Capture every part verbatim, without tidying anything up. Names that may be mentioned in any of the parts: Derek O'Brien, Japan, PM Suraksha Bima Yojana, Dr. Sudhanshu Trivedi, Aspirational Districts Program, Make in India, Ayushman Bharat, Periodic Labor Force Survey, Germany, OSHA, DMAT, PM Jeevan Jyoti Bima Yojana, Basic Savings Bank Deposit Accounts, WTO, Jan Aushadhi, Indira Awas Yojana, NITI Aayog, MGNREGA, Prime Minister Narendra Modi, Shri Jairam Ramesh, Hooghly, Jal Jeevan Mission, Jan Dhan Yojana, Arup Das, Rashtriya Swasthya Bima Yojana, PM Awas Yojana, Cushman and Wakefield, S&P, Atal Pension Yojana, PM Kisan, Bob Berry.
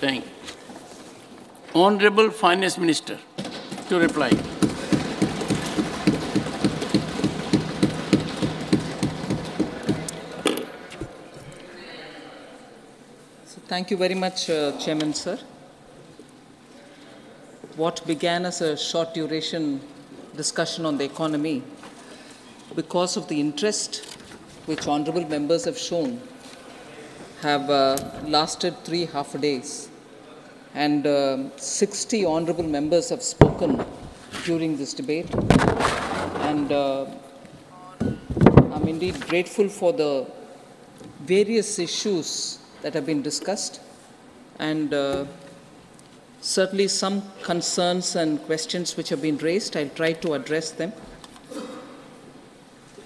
Thank you. Honorable Finance Minister to reply. So thank you very much, uh, Chairman, sir. What began as a short duration discussion on the economy, because of the interest which honorable members have shown, have uh, lasted three half days, and uh, sixty honorable members have spoken during this debate, and uh, I'm indeed grateful for the various issues that have been discussed, and uh, certainly some concerns and questions which have been raised, I'll try to address them.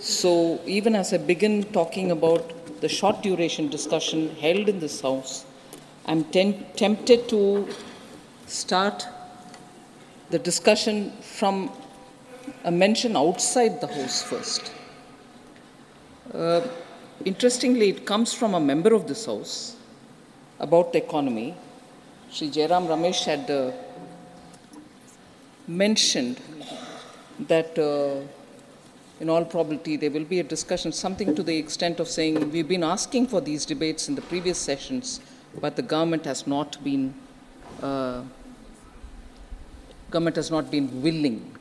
So even as I begin talking about the short duration discussion held in this House, I'm tempted to start the discussion from a mention outside the House first. Uh, interestingly, it comes from a member of this House about the economy. Shri Jairam Ramesh had uh, mentioned that uh, in all probability there will be a discussion, something to the extent of saying, we've been asking for these debates in the previous sessions, but the government has not been, uh, government has not been willing.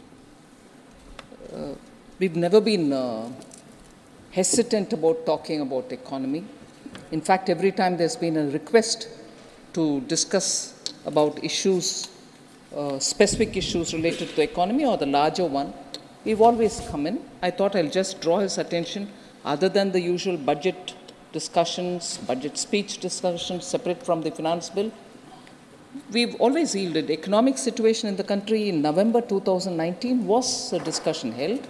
Uh, we've never been uh, hesitant about talking about the economy. In fact, every time there's been a request to discuss about issues, uh, specific issues related to the economy or the larger one, we've always come in. I thought I'll just draw his attention, other than the usual budget discussions, budget speech discussions separate from the finance bill, we've always yielded. Economic situation in the country in November two thousand nineteen was a discussion held,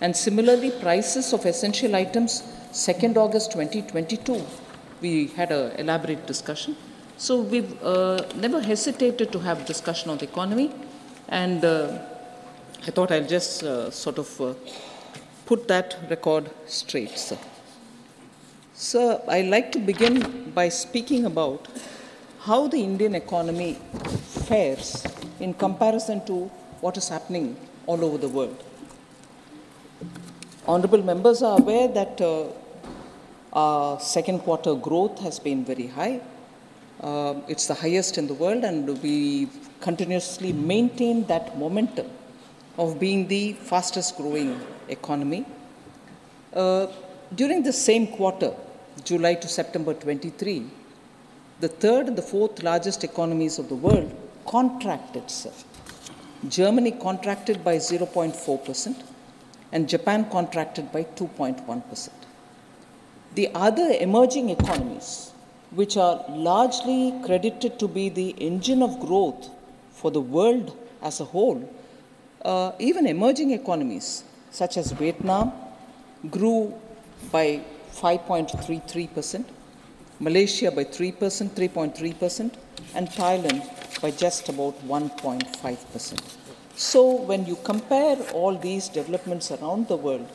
and similarly prices of essential items second August twenty twenty-two, we had an elaborate discussion. So we've uh, never hesitated to have discussion on the economy, and uh, I thought I'll just uh, sort of uh, put that record straight, sir. Sir, I'd like to begin by speaking about how the Indian economy fares in comparison to what is happening all over the world. Honourable members are aware that uh, our second quarter growth has been very high. Uh, it's the highest in the world, and we continuously maintain that momentum of being the fastest growing economy. Uh, during the same quarter, July to September twenty-three, the third and the fourth largest economies of the world contracted, sir. Germany contracted by zero point four percent and Japan contracted by two point one percent. The other emerging economies, which are largely credited to be the engine of growth for the world as a whole, uh, even emerging economies such as Vietnam grew by five point three three percent, Malaysia by three percent, three point three percent, and Thailand by just about one point five percent. So when you compare all these developments around the world,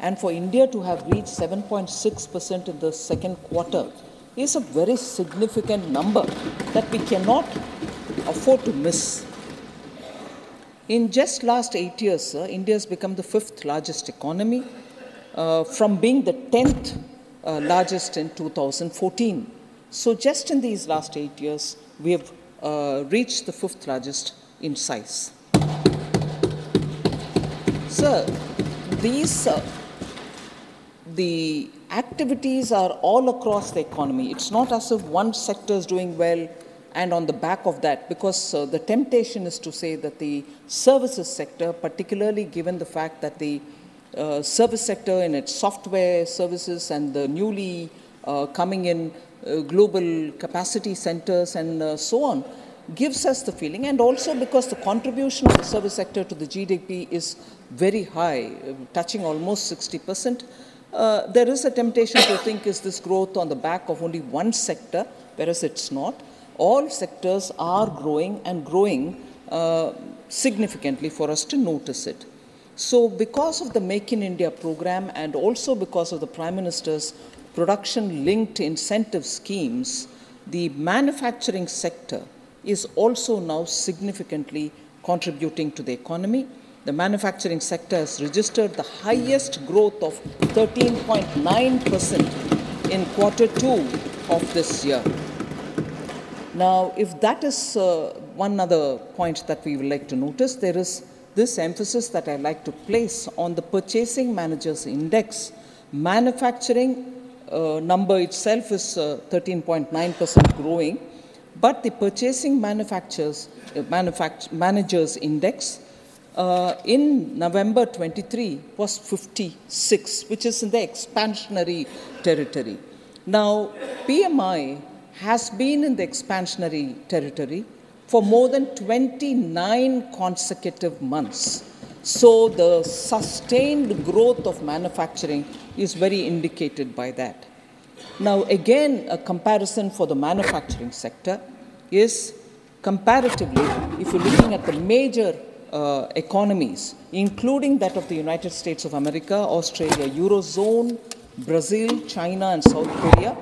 and for India to have reached seven point six percent in the second quarter, is a very significant number that we cannot afford to miss. In just last eight years, sir, India has become the fifth largest economy, uh, from being the tenth uh, largest in two thousand fourteen. So just in these last eight years, we have uh, reached the fifth largest in size. Sir, these, uh, the activities are all across the economy. It's not as if one sector is doing well and on the back of that, because uh, the temptation is to say that the services sector, particularly given the fact that the uh, service sector in its software services and the newly uh, coming in uh, global capacity centers and uh, so on, gives us the feeling, and also because the contribution of the service sector to the G D P is very high, uh, touching almost sixty percent. Uh, there is a temptation to think, is this growth on the back of only one sector, whereas it's not. All sectors are growing and growing uh, significantly for us to notice it. So because of the Make in India program, and also because of the Prime Minister's production-linked incentive schemes, the manufacturing sector is also now significantly contributing to the economy. The manufacturing sector has registered the highest growth of thirteen point nine percent in quarter two of this year. Now, if that is uh, one other point that we would like to notice, there is this emphasis that I like to place on the Purchasing Managers Index. Manufacturing uh, number itself is thirteen point nine percent uh, growing, but the Purchasing Manufacturers, uh, Manufact Managers Index uh, in November twenty-three was fifty-six, which is in the expansionary territory. Now, P M I has been in the expansionary territory for more than twenty-nine consecutive months. So the sustained growth of manufacturing is very indicated by that. Now again, a comparison for the manufacturing sector is comparatively, if you're looking at the major uh, economies, including that of the United States of America, Australia, Eurozone, Brazil, China, and South Korea,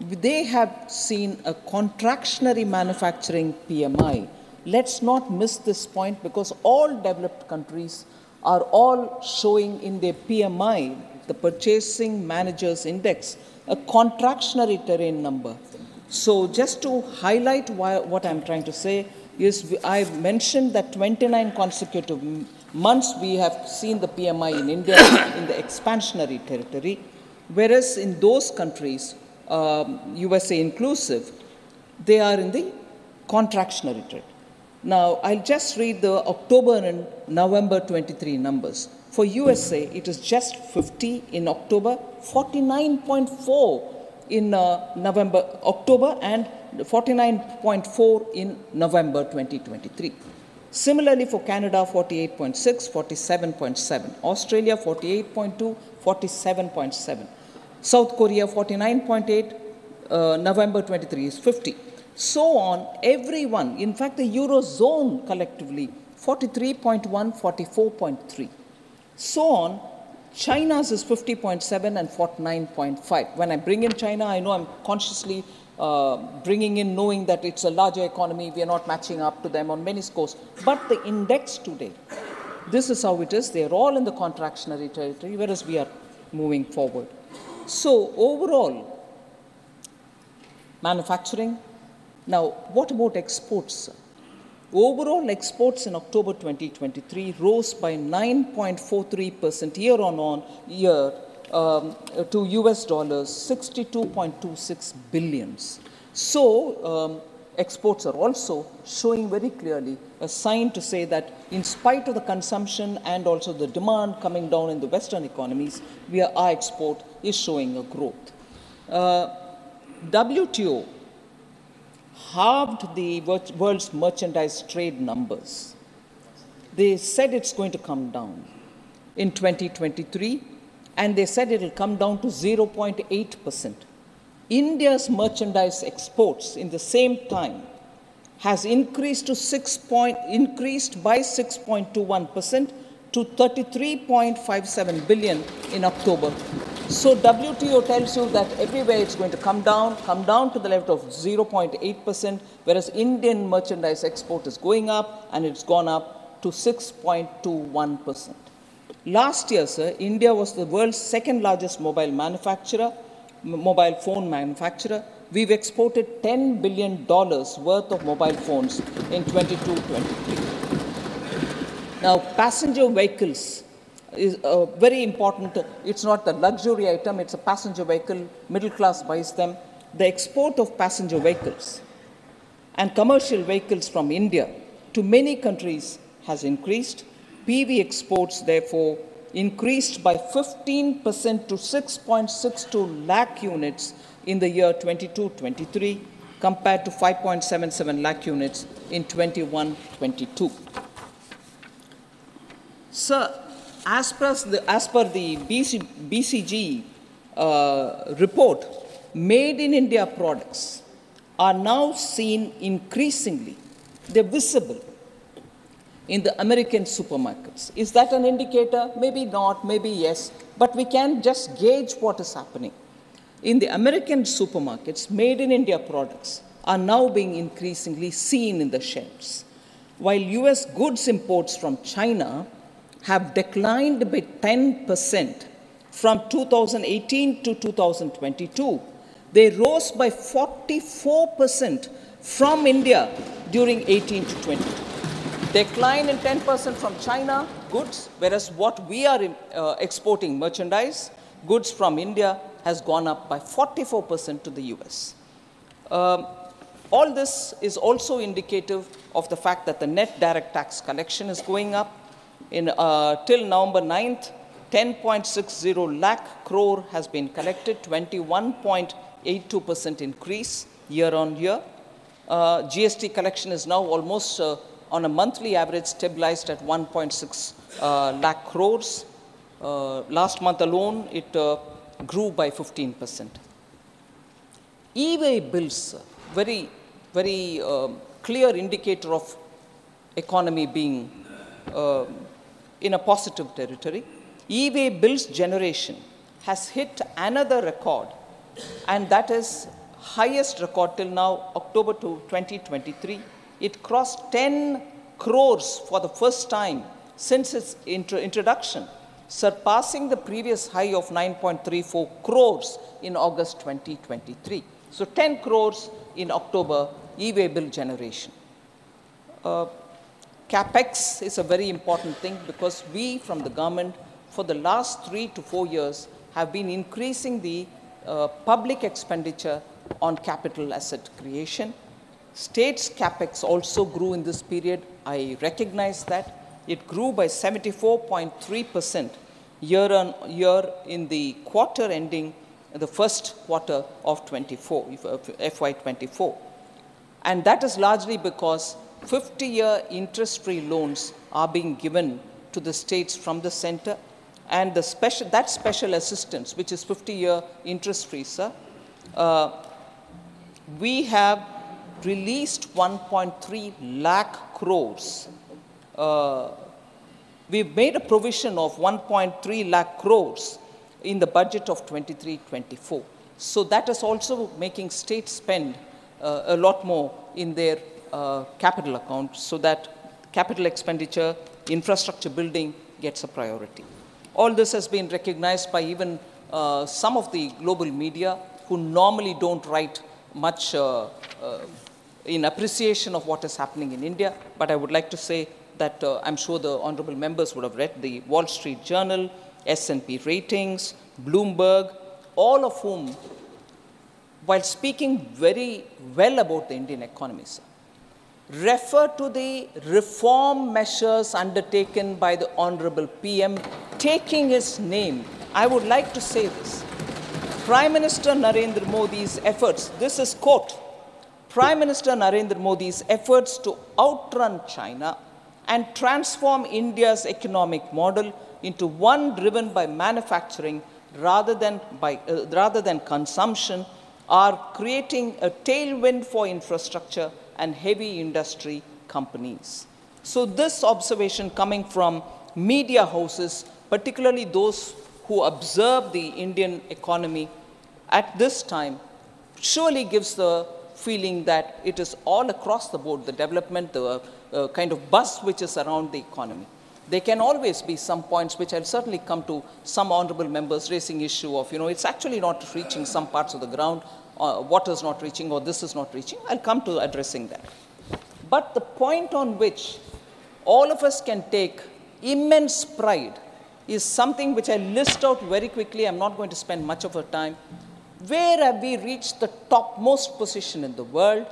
they have seen a contractionary manufacturing P M I. Let's not miss this point, because all developed countries are all showing in their P M I, the Purchasing Managers Index, a contractionary terrain number. So just to highlight why, what I'm trying to say is I've mentioned that twenty-nine consecutive months we have seen the P M I in India in the expansionary territory, whereas in those countries, Um, U S A inclusive, they are in the contractionary trade. Now, I'll just read the October and November twenty-three numbers. For U S A, it is just fifty in October, forty-nine point four in uh, November, October, and forty-nine point four in November twenty twenty-three. Similarly, for Canada, forty-eight point six, forty-seven point seven. Australia, forty-eight point two, forty-seven point seven. South Korea forty-nine point eight, uh, November twenty-three is fifty. So on, everyone, in fact, the Eurozone collectively, forty-three point one, forty-four point three. So on, China's is fifty point seven and forty-nine point five. When I bring in China, I know I'm consciously uh, bringing in knowing that it's a larger economy, we are not matching up to them on many scores. But the index today, this is how it is, they're all in the contractionary territory, whereas we are moving forward. So overall, manufacturing. Now, what about exports? Overall exports in October twenty twenty-three rose by nine point four three percent year on on year um, to U S dollars, sixty-two point two six billions. So um, exports are also showing very clearly a sign to say that in spite of the consumption and also the demand coming down in the Western economies, we are, our export is showing a growth. Uh, W T O halved the world's merchandise trade numbers. They said it's going to come down in twenty twenty-three, and they said it will come down to zero point eight percent. India's merchandise exports in the same time has increased to six point, increased by six point two one percent to thirty-three point five seven billion in October. So W T O tells you that everywhere it's going to come down, come down to the level of zero point eight percent, whereas Indian merchandise export is going up, and it's gone up to six point two one percent. Last year, sir, India was the world's second largest mobile manufacturer, mobile phone manufacturer. We've exported ten billion dollars worth of mobile phones in twenty-two twenty-three. Now, passenger vehicles is uh, very important. It's not a luxury item, it's a passenger vehicle. Middle class buys them. The export of passenger vehicles and commercial vehicles from India to many countries has increased. P V exports, therefore, increased by fifteen percent to six point six two lakh units in the year twenty-two twenty-three, compared to five point seven seven lakh units in twenty-one twenty-two. Sir, as per the, as per the B C G uh, report, made in India products are now seen increasingly. They're visible in the American supermarkets. Is that an indicator? Maybe not, maybe yes, but we can just gauge what is happening. in the American supermarkets, made in India products are now being increasingly seen in the shelves, while U S goods imports from China have declined by ten percent from two thousand eighteen to two thousand twenty-two. They rose by forty-four percent from India during eighteen to twenty. Decline in ten percent from China goods, whereas what we are uh, exporting, merchandise, goods from India, has gone up by forty-four percent to the U S. Um, all this is also indicative of the fact that the net direct tax collection is going up. In, uh, till November ninth, ten point six zero lakh crore has been collected, twenty-one point eight two percent increase year on year. Uh, G S T collection is now almost uh, on a monthly average stabilized at one point six lakh crores. Uh, last month alone, it uh, grew by fifteen percent. E-way bills, very, very uh, clear indicator of economy being uh, in a positive territory. E-way bills generation has hit another record, and that is highest record till now, October to twenty twenty-three. It crossed ten crores for the first time since its intro introduction, surpassing the previous high of nine point three four crores in August twenty twenty-three. So ten crores in October, e-way bill generation. Uh, CapEx is a very important thing because we from the government for the last three to four years have been increasing the uh, public expenditure on capital asset creation. States' capex also grew in this period. I recognize that. It grew by seventy-four point three percent year on year in the quarter ending the first quarter of F Y twenty-four. And that is largely because fifty-year interest-free loans are being given to the states from the center, and the special, that special assistance, which is fifty-year interest-free, sir, uh, we have released one point three lakh crores. Uh, we've made a provision of one point three lakh crores in the budget of twenty-three twenty-four. So that is also making states spend uh, a lot more in their uh, capital account, so that capital expenditure, infrastructure building gets a priority. All this has been recognized by even uh, some of the global media who normally don't write much uh, uh, in appreciation of what is happening in India, but I would like to say that uh, I'm sure the honorable members would have read the Wall Street Journal, S and P ratings, Bloomberg, all of whom, while speaking very well about the Indian economy, sir, refer to the reform measures undertaken by the honorable P M, taking his name. I would like to say this. Prime Minister Narendra Modi's efforts, this is quote, Prime Minister Narendra Modi's efforts to outrun China and transform India's economic model into one driven by manufacturing rather than, by, uh, rather than consumption are creating a tailwind for infrastructure and heavy industry companies. So this observation coming from media houses, particularly those who observe the Indian economy at this time, surely gives the feeling that it is all across the board, the development, the uh, kind of buzz which is around the economy. There can always be some points which I'll certainly come to, some honorable members raising issue of, you know, it's actually not reaching some parts of the ground, uh, water is not reaching or this is not reaching. I'll come to addressing that. But the point on which all of us can take immense pride is something which I list out very quickly. I'm not going to spend much of our time. Where have we reached the topmost position in the world?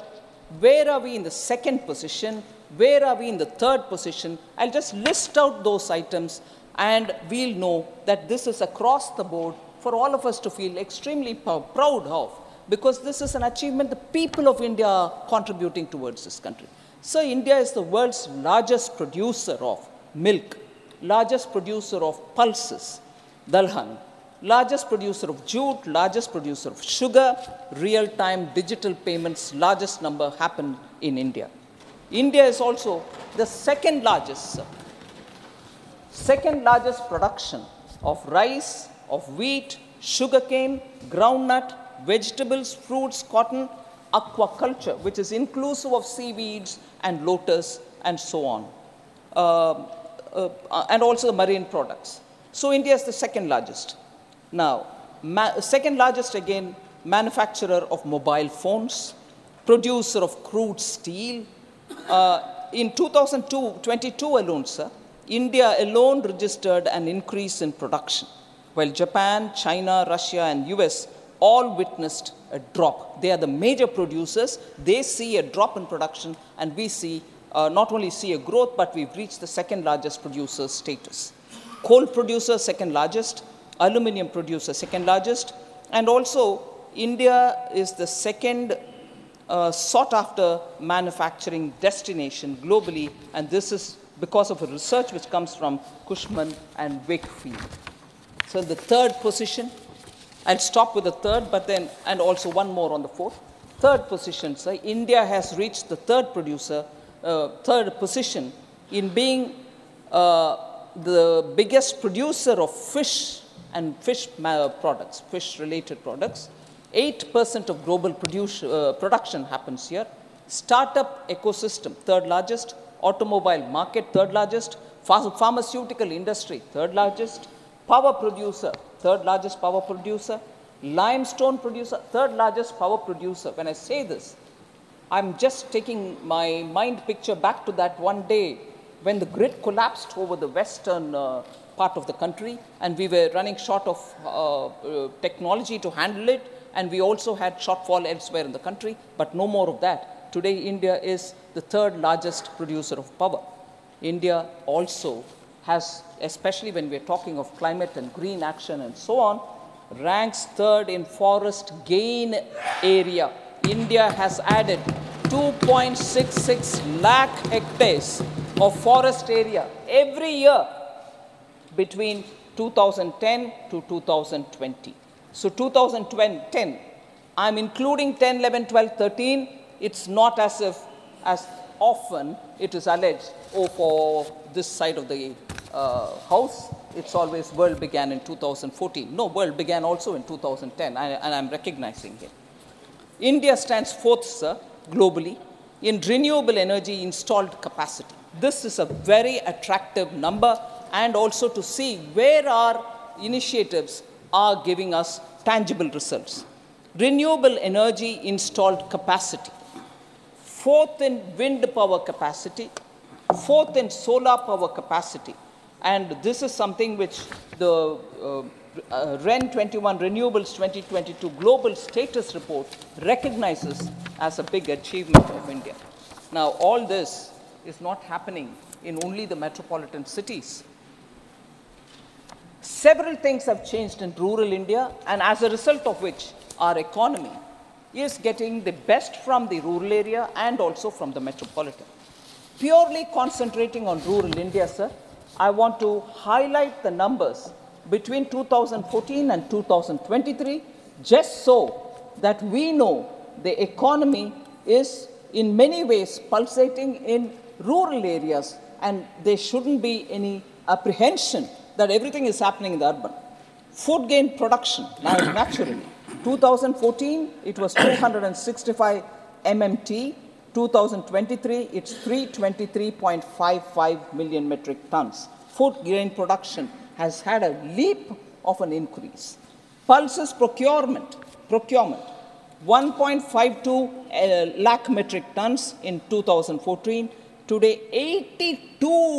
Where are we in the second position? Where are we in the third position? I'll just list out those items and we'll know that this is across the board for all of us to feel extremely proud of, because this is an achievement the people of India are contributing towards this country. So India is the world's largest producer of milk, largest producer of pulses, dalhan, largest producer of jute, largest producer of sugar, real-time digital payments, largest number happened in India. India is also the second largest, second largest production of rice, of wheat, sugarcane, groundnut, vegetables, fruits, cotton, aquaculture, which is inclusive of seaweeds and lotus and so on, uh, uh, and also marine products. So India is the second largest. Now, second largest again, manufacturer of mobile phones, producer of crude steel. Uh, in two thousand twenty-two alone, sir, India alone registered an increase in production, while Japan, China, Russia, and U S all witnessed a drop. They are the major producers. They see a drop in production, and we see, uh, not only see a growth, but we've reached the second largest producer status. Coal producer, second largest. Aluminium producer, second largest. And also, India is the second uh, sought-after manufacturing destination globally, and this is because of a research which comes from Cushman and Wakefield. So the third position, I'll stop with the third, but then, and also one more on the fourth. Third position, sir, India has reached the third producer, uh, third position in being uh, the biggest producer of fish and fish products, fish-related products. eight percent of global produce, uh, production happens here. Startup ecosystem, third largest. Automobile market, third largest. Ph- pharmaceutical industry, third largest. Power producer, third largest power producer. Limestone producer, third largest power producer. When I say this, I'm just taking my mind picture back to that one day when the grid collapsed over the western uh, part of the country, and we were running short of uh, uh, technology to handle it, and we also had shortfall elsewhere in the country, but no more of that. Today, India is the third largest producer of power. India also has, especially when we're talking of climate and green action and so on, ranks third in forest gain area. India has added two point six six lakh hectares of forest area every year between two thousand ten to two thousand twenty. So two thousand ten, I'm including ten, eleven, twelve, thirteen. It's not as if, as often it is alleged, oh, for this side of the uh, house, it's always world began in two thousand fourteen. No, world began also in two thousand ten, and, and I'm recognizing it. India stands fourth, sir, globally, in renewable energy installed capacity. This is a very attractive number, and also to see where our initiatives are giving us tangible results. Renewable energy installed capacity. Fourth in wind power capacity, fourth in solar power capacity. And this is something which the uh, uh, R E N twenty-one Renewables twenty twenty-two Global Status Report recognizes as a big achievement of India. Now, all this is not happening in only the metropolitan cities. Several things have changed in rural India, and as a result of which our economy is getting the best from the rural area and also from the metropolitan. Purely concentrating on rural India, sir, I want to highlight the numbers between two thousand fourteen and two thousand twenty-three, just so that we know the economy is in many ways pulsating in rural areas, and there shouldn't be any apprehension that everything is happening in the urban. Food gain production, naturally. two thousand fourteen, it was two hundred sixty-five M M T. two thousand twenty-three, it's three hundred twenty-three point five five million metric tons. Food grain production has had a leap of an increase. Pulses procurement, procurement, one point five two lakh metric tons in two thousand fourteen. Today, eighty-two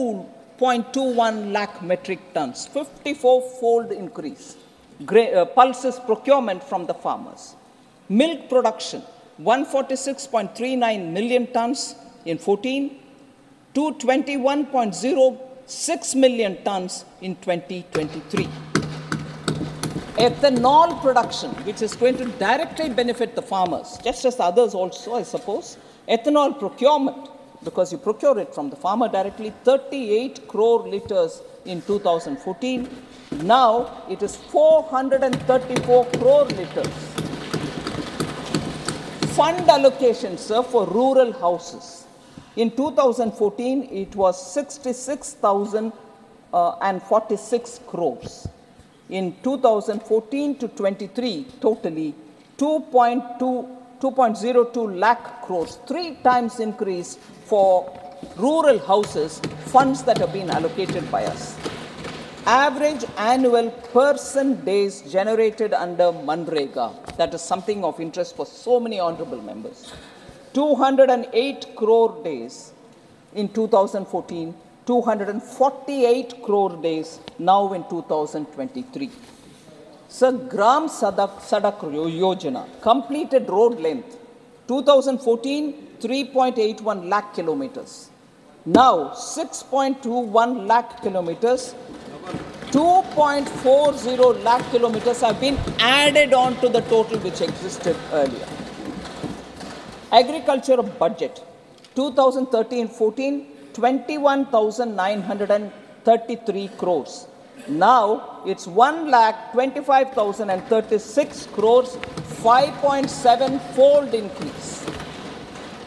point two one lakh metric tons, fifty-four fold increase. Gra- uh, pulses procurement from the farmers. Milk production, one hundred forty-six point three nine million tons in fourteen, two hundred twenty-one point zero six million tons in twenty twenty-three. Ethanol production, which is going to directly benefit the farmers, just as others also, I suppose. Ethanol procurement, because you procure it from the farmer directly, thirty-eight crore litres in two thousand fourteen. Now it is four hundred thirty-four crore litres. Fund allocation, sir, for rural houses. In two thousand fourteen, it was sixty-six thousand forty-six crores. in two thousand fourteen to twenty-three, totally two point zero two lakh crores, three times increase for rural houses, funds that have been allocated by us. Average annual person days generated under MGNREGA, that is something of interest for so many honorable members. two hundred eight crore days in two thousand fourteen, two hundred forty-eight crore days now in two thousand twenty-three. Sir Gram Sadak Yojana, completed road length, two thousand fourteen, three point eight one lakh kilometers. Now, six point two one lakh kilometers, two point four zero lakh kilometers have been added on to the total which existed earlier. Agriculture budget, two thousand thirteen fourteen, twenty-one thousand nine hundred thirty-three crores. Now it's one lakh twenty-five thousand thirty-six crores, five point seven fold increase.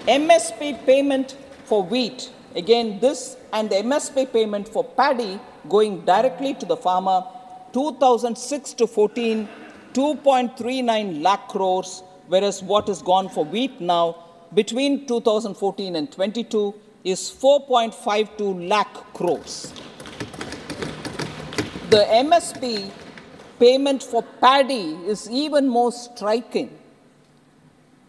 M S P payment for wheat, again this and the M S P payment for paddy going directly to the farmer, two thousand six to fourteen, two point three nine lakh crores, whereas what is gone for wheat now between two thousand fourteen and twenty-two is four point five two lakh crores. The M S P payment for paddy is even more striking.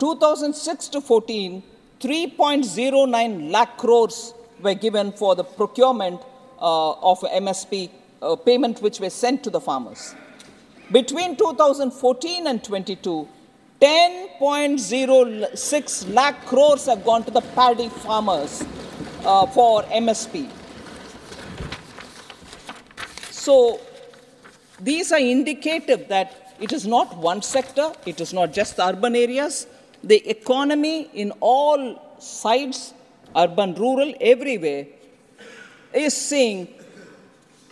two thousand six to fourteen, three point zero nine lakh crores were given for the procurement uh, of M S P uh, payment which were sent to the farmers. Between two thousand fourteen and twenty-two, ten point zero six lakh crores have gone to the paddy farmers uh, for M S P. So, these are indicative that it is not one sector, it is not just the urban areas. The economy in all sides, urban, rural, everywhere, is seeing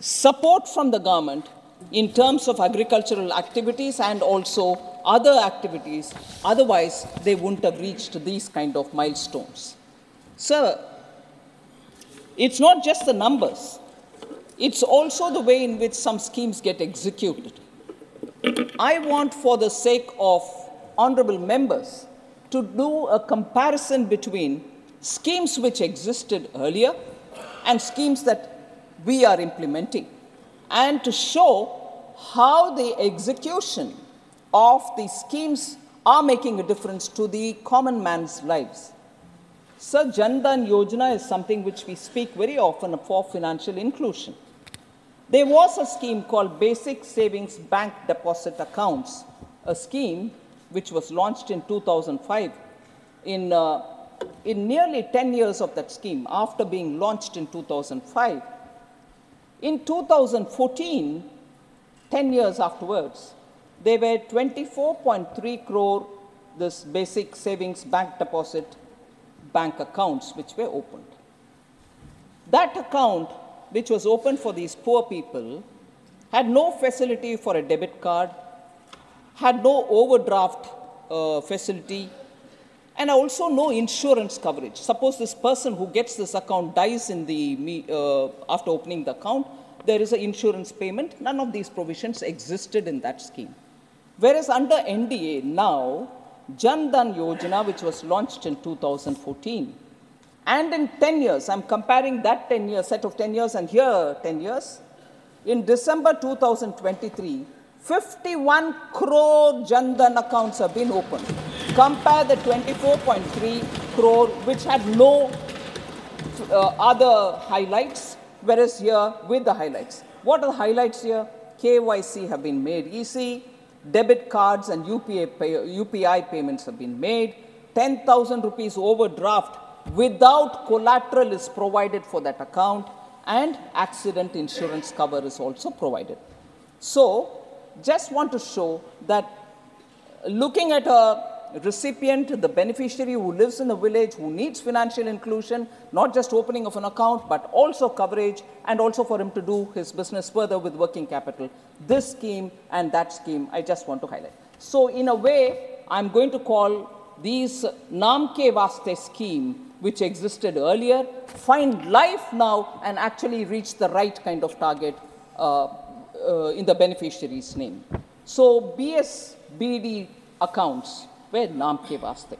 support from the government in terms of agricultural activities and also other activities. Otherwise, they wouldn't have reached these kind of milestones. Sir, it's not just the numbers. It's also the way in which some schemes get executed. I want, for the sake of honorable members, to do a comparison between schemes which existed earlier and schemes that we are implementing, and to show how the execution of these schemes are making a difference to the common man's lives. Sir, Jan Dhan Yojana is something which we speak very often for financial inclusion. There was a scheme called Basic Savings Bank Deposit Accounts, a scheme which was launched in two thousand five. In, uh, in nearly ten years of that scheme, after being launched in two thousand five, in two thousand fourteen, ten years afterwards, there were twenty-four point three crore this Basic Savings Bank Deposit Bank accounts which were opened. That account which was opened for these poor people had no facility for a debit card, had no overdraft uh, facility, and also no insurance coverage. Suppose this person who gets this account dies in the, uh, after opening the account, there is an insurance payment. None of these provisions existed in that scheme. Whereas under N D A now, Jan Dhan Yojana, which was launched in two thousand fourteen, and in ten years, I'm comparing that ten year set of ten years and here ten years, in December two thousand twenty-three, fifty-one crore Jan Dhan accounts have been opened. Compare the twenty-four point three crore, which had no uh, other highlights, whereas here with the highlights. What are the highlights here? K Y C have been made easy. Debit cards and U P I payments have been made. ten thousand rupees overdraft without collateral is provided for that account, and accident insurance cover is also provided. So, just want to show that looking at a recipient, the beneficiary who lives in the village, who needs financial inclusion, not just opening of an account, but also coverage, and also for him to do his business further with working capital. This scheme and that scheme, I just want to highlight. So, in a way, I'm going to call these Naam Ke Vaste scheme, which existed earlier, find life now and actually reach the right kind of target uh, uh, in the beneficiary's name. So B S B D accounts were naam ke vaste.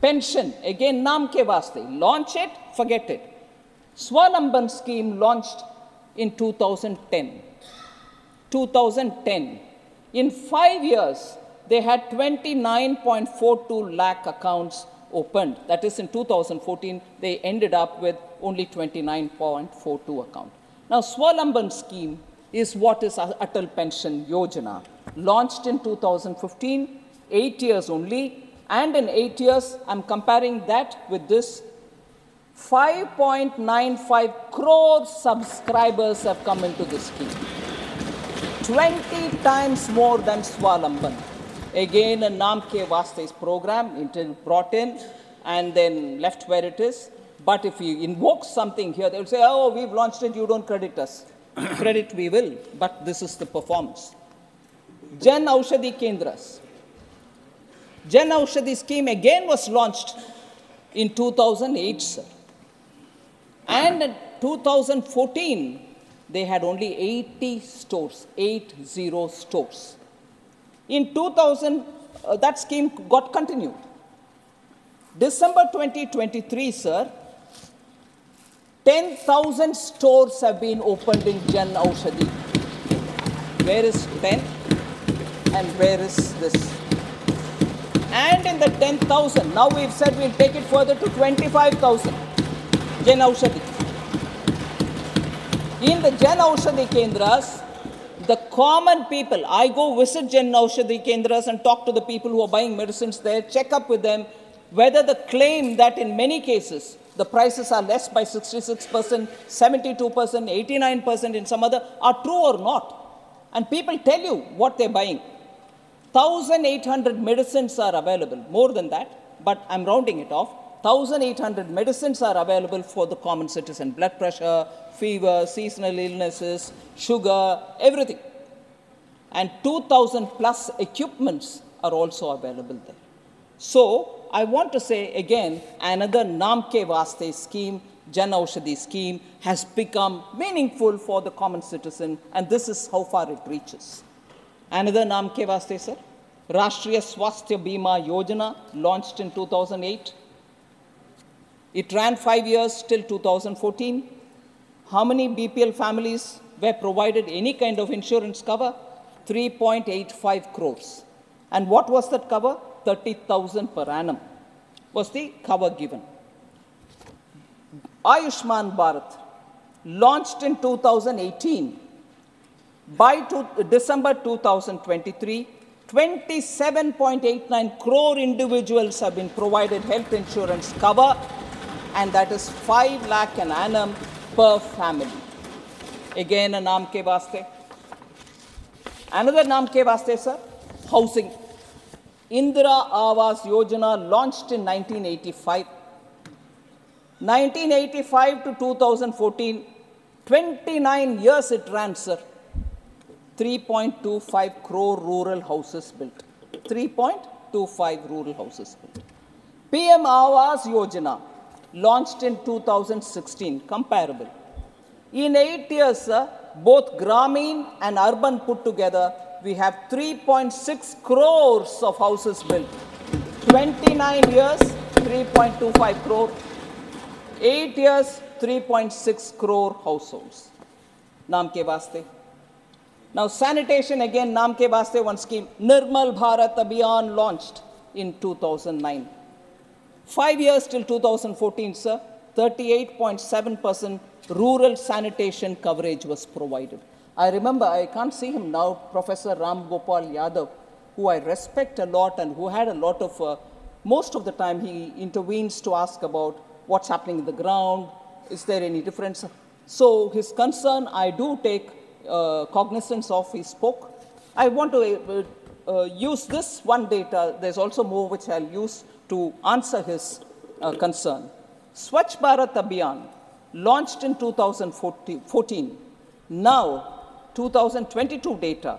Pension, again naam ke vaste. Launch it, forget it. Swalamban scheme launched in two thousand ten. two thousand ten. In five years, they had twenty-nine point four two lakh accounts opened. That is, in two thousand fourteen, they ended up with only twenty-nine point four two accounts. Now, Swalamban scheme is what is Atal Pension Yojana. Launched in two thousand fifteen, eight years only, and in eight years, I'm comparing that with this, five point nine five crore subscribers have come into this scheme. twenty times more than Swalamban. Again, a Naam Ke Vaste's program until brought in and then left where it is. But if you invoke something here, they will say, oh, we've launched it, you don't credit us. Credit we will, but this is the performance. Jan Aushadhi Kendras. Jan Aushadhi scheme again was launched in two thousand eight, sir. And in two thousand fourteen, they had only eighty stores, eighty stores. In two thousand, uh, that scheme got continued. December twenty twenty-three, sir, ten thousand stores have been opened in Jan Aushadhi. Where is ten? And where is this? And in the ten thousand, now we've said we'll take it further to twenty-five thousand. Jan Aushadhi. In the Jan Aushadhi Kendras, the common people, I go visit Jan Aushadhi Kendras and talk to the people who are buying medicines there, check up with them, whether the claim that in many cases the prices are less by sixty-six percent, seventy-two percent, eighty-nine percent in some other are true or not. And people tell you what they're buying. one thousand eight hundred medicines are available, more than that, but I'm rounding it off. one thousand eight hundred medicines are available for the common citizen, blood pressure, fever, seasonal illnesses, sugar, everything. And two thousand plus equipments are also available there. So, I want to say again, another Naam Ke Vaste scheme, Jan Aushadhi scheme, has become meaningful for the common citizen, and this is how far it reaches. Another Naam Ke Vaste, sir, Rashtriya Swasthya Bima Yojana, launched in two thousand eight. It ran five years till two thousand fourteen. How many B P L families were provided any kind of insurance cover? three point eight five crores. And what was that cover? thirty thousand per annum was the cover given. Ayushman Bharat, launched in two thousand eighteen. By to December two thousand twenty-three, twenty-seven point eight nine crore individuals have been provided health insurance cover, and that is five lakh an annum per family. Again, a Naam Ke Vaste. Another Naam Ke Vaste, sir, housing. Indira Awas Yojana, launched in nineteen eighty-five. nineteen eighty-five to two thousand fourteen, twenty-nine years it ran, sir. three point two five crore rural houses built. three point two five rural houses built. P M Awas Yojana, launched in two thousand sixteen, comparable. In eight years, sir, both Grameen and urban put together, we have three point six crores of houses built. twenty-nine years, three point two five crore. eight years, three point six crore households. Naam Ke Vaste. Now, sanitation again, Naam Ke Vaste, one scheme. Nirmal Bharat Abhiyan, launched in two thousand nine. Five years till two thousand fourteen, sir, thirty-eight point seven percent rural sanitation coverage was provided. I remember, I can't see him now, Professor Ram Gopal Yadav, who I respect a lot and who had a lot of, uh, most of the time he intervenes to ask about what's happening in the ground, is there any difference? So his concern I do take uh, cognizance of, he spoke. I want to uh, uh, use this one data, there's also more which I'll use to answer his uh, concern. Swachh Bharat Abhiyan, launched in two thousand fourteen. Now, two thousand twenty-two data,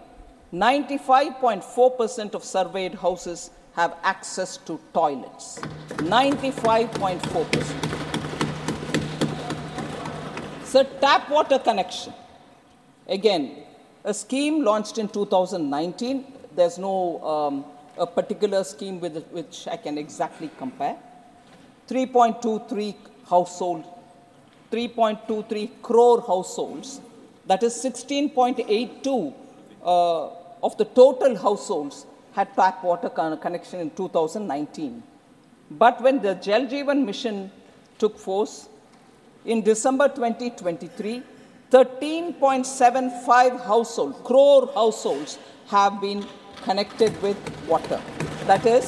ninety-five point four percent of surveyed houses have access to toilets. ninety-five point four percent. So, tap water connection. Again, A scheme launched in two thousand nineteen, there's no um, a particular scheme with which I can exactly compare. three point two three household, three point two three crore households, that is sixteen point eight two uh, of the total households had tap water con connection in two thousand nineteen. But when the Jal Jeevan mission took force, in December twenty twenty-three, thirteen point seven five household, crore households have been connected with water. That is,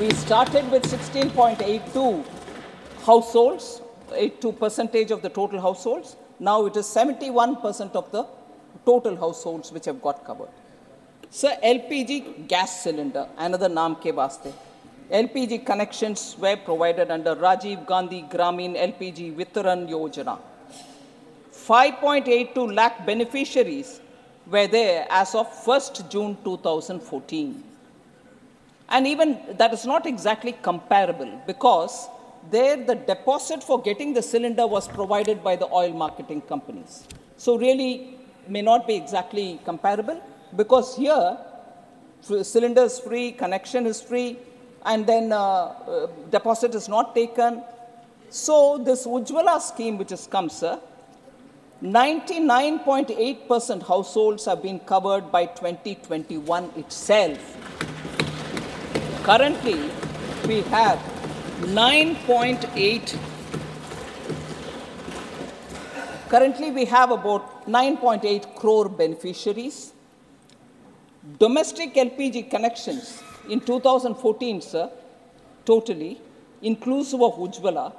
we started with sixteen point eight two households, eighty-two percentage of the total households. Now it is seventy-one percent of the total households which have got covered. So L P G gas cylinder, another naam ke vaste. L P G connections were provided under Rajiv Gandhi Gramin L P G Vitaran Yojana. five point eight two lakh beneficiaries were there as of first June two thousand fourteen. And even that is not exactly comparable because there the deposit for getting the cylinder was provided by the oil marketing companies. So really may not be exactly comparable because here cylinder is free, connection is free, and then uh, uh, deposit is not taken. So this Ujjwala scheme which has come, sir, ninety-nine point eight percent households have been covered by twenty twenty-one itself. Currently, we have nine point eight. Currently, we have about nine point eight crore beneficiaries. Domestic L P G connections in two thousand fourteen, sir, totally, inclusive of Ujjwala,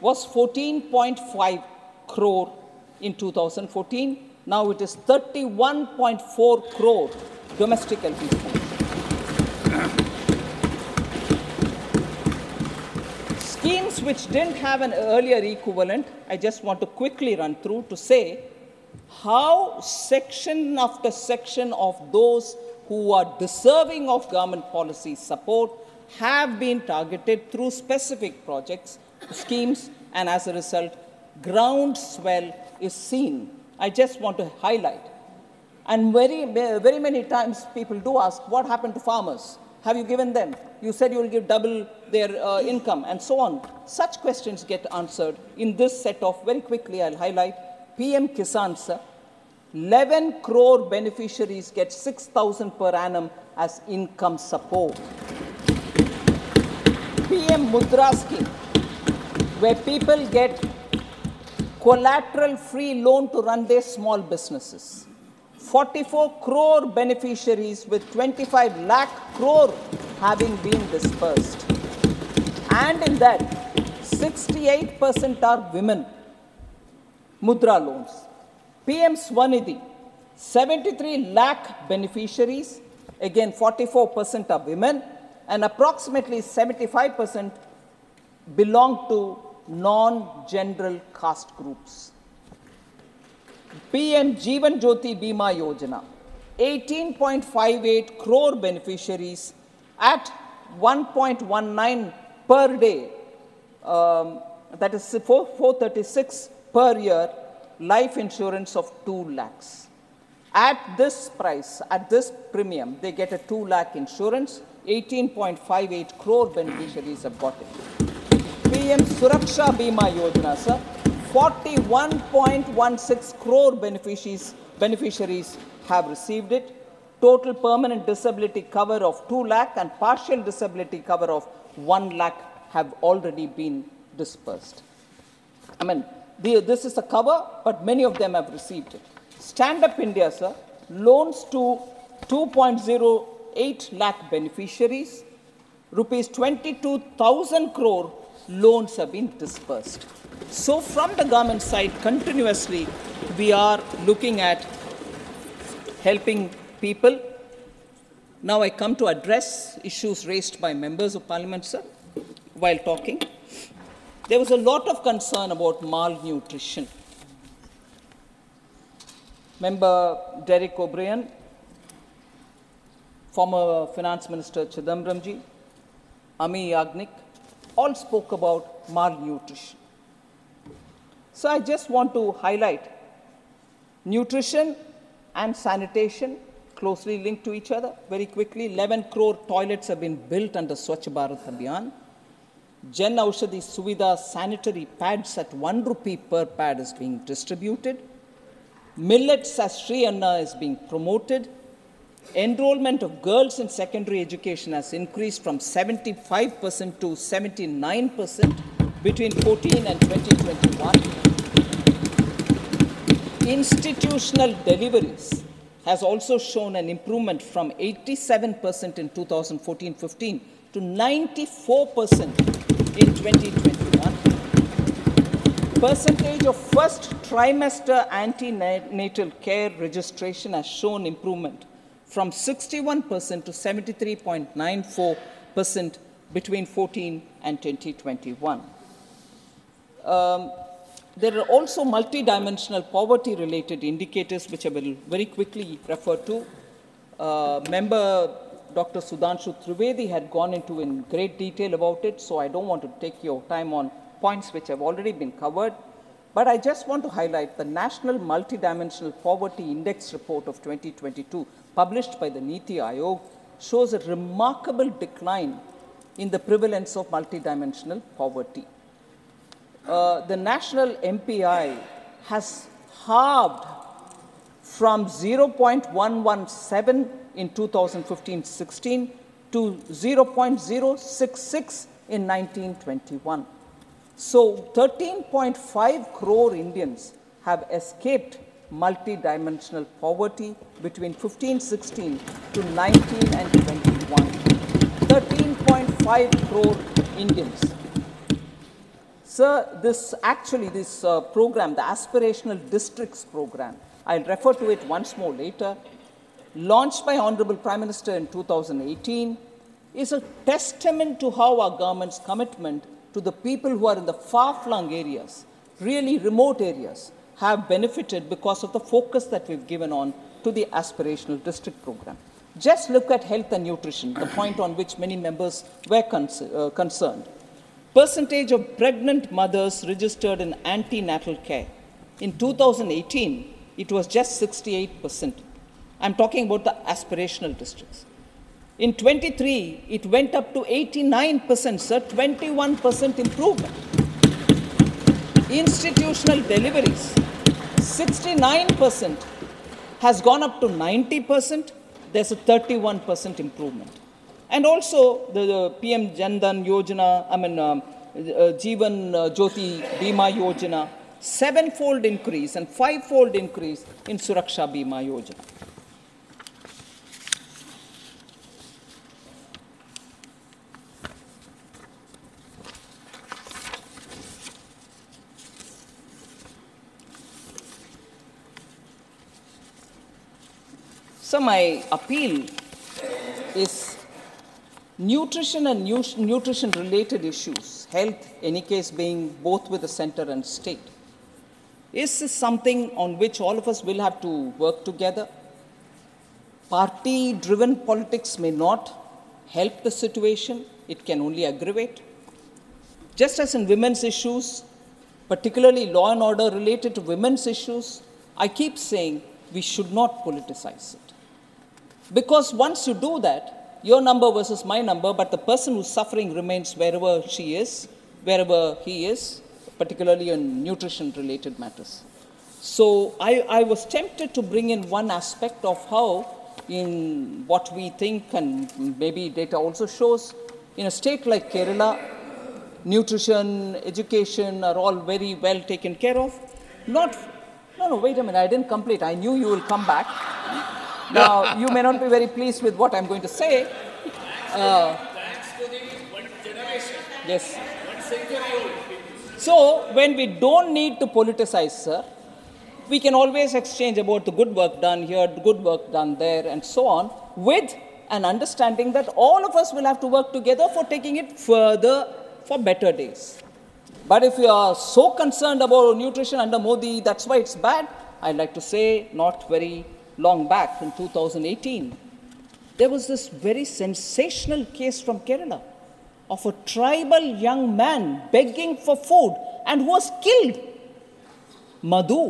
was fourteen point five crore. In two thousand fourteen, now it is thirty-one point four crore domestic L P G. Schemes which didn't have an earlier equivalent, I just want to quickly run through to say how section after section of those who are deserving of government policy support have been targeted through specific projects, schemes, and as a result, groundswell is seen. I just want to highlight. And very, very many times people do ask, what happened to farmers? Have you given them? You said you will give double their uh, income and so on. Such questions get answered in this set of, very quickly I'll highlight, P M Kisan, sir. eleven crore beneficiaries get six thousand per annum as income support. P M Mudra scheme, where people get collateral free loan to run their small businesses. forty-four crore beneficiaries with twenty-five lakh crore having been dispersed. And in that, sixty-eight percent are women. Mudra loans. P M Swanidhi, seventy-three lakh beneficiaries. Again, forty-four percent are women. And approximately seventy-five percent belong to non-general caste groups. P M Jeevan Jyoti Bima Yojana, eighteen point five eight crore beneficiaries at one point one nine per day, um, that is four hundred thirty-six per year, life insurance of two lakhs. At this price, at this premium, they get a two lakh insurance, eighteen point five eight crore beneficiaries have got it. P M Suraksha Bima Yojana, sir, forty-one point one six crore beneficiaries, beneficiaries have received it. Total permanent disability cover of two lakh and partial disability cover of one lakh have already been dispersed. I mean, the, this is a cover, but many of them have received it. Stand Up India, sir, loans to two point zero eight lakh beneficiaries, rupees twenty-two thousand crore loans have been dispersed. So from the government side, continuously, we are looking at helping people. Now I come to address issues raised by members of parliament, sir, while talking. There was a lot of concern about malnutrition. Member Derek O'Brien, former Finance Minister Chidambaramji, Ami Yagnik, all spoke about malnutrition. So I just want to highlight nutrition and sanitation closely linked to each other. Very quickly, eleven crore toilets have been built under Swachh Bharat Abhiyan. Jan Aushadhi Suvidha sanitary pads at one rupee per pad is being distributed. Millets as Sri Anna is being promoted. Enrollment of girls in secondary education has increased from seventy-five percent to seventy-nine percent between fourteen and twenty twenty-one. Institutional deliveries has also shown an improvement from eighty-seven percent in two thousand fourteen fifteen to ninety-four percent in twenty twenty-one. Percentage of first trimester antenatal care registration has shown improvement from sixty-one percent to seventy-three point nine four percent between fourteen and twenty twenty-one. Um, There are also multidimensional poverty-related indicators, which I will very quickly refer to. Uh, member Doctor Sudhanshu Trivedi had gone into in great detail about it, so I don't want to take your time on points which have already been covered. But I just want to highlight the National Multidimensional Poverty Index Report of twenty twenty-two, published by the Niti Aayog, shows a remarkable decline in the prevalence of multidimensional poverty. Uh, the national M P I has halved from zero point one one seven in two thousand fifteen sixteen to zero point zero six six in nineteen twenty-one. So thirteen point five crore Indians have escaped multidimensional poverty between fifteen sixteen to nineteen and twenty-one. thirteen point five crore Indians. Sir, this actually, this uh, program, the Aspirational Districts program, I'll refer to it once more later, launched by Honorable Prime Minister in two thousand eighteen, is a testament to how our government's commitment to the people who are in the far-flung areas, really remote areas, have benefited because of the focus that we've given on to the Aspirational District program. Just look at health and nutrition, the point on which many members were concer- uh, concerned. Percentage of pregnant mothers registered in antenatal care. In two thousand eighteen, it was just sixty-eight percent. I'm talking about the aspirational districts. In twenty-three, it went up to eighty-nine percent, sir, twenty-one percent improvement. Institutional deliveries, sixty-nine percent has gone up to ninety percent. There's a thirty-one percent improvement. And also the, the P M Jan Dhan Yojana, I mean um, uh, Jeevan uh, Jyoti Bima Yojana, sevenfold increase and fivefold increase in Suraksha Bima Yojana. So my appeal is nutrition and nutrition-related issues, health, any case being both with the center and state, is this something on which all of us will have to work together. Party-driven politics may not help the situation. It can only aggravate. Just as in women's issues, particularly law and order related to women's issues, I keep saying we should not politicize it. Because once you do that, your number versus my number, but the person who's suffering remains wherever she is, wherever he is, particularly in nutrition-related matters. So I, I was tempted to bring in one aspect of how, in what we think, and maybe data also shows, in a state like Kerala, nutrition, education are all very well taken care of. Not, no, no, wait a minute, I didn't complete. I knew you will come back. Now, you may not be very pleased with what I'm going to say. Uh, Thanks to the one generation. Yes. One century old. So, when we don't need to politicize, sir, we can always exchange about the good work done here, the good work done there, and so on, with an understanding that all of us will have to work together for taking it further for better days. But if you are so concerned about nutrition under Modi, that's why it's bad, I'd like to say not very long back in two thousand eighteen, there was this very sensational case from Kerala of a tribal young man begging for food and was killed. Madhu.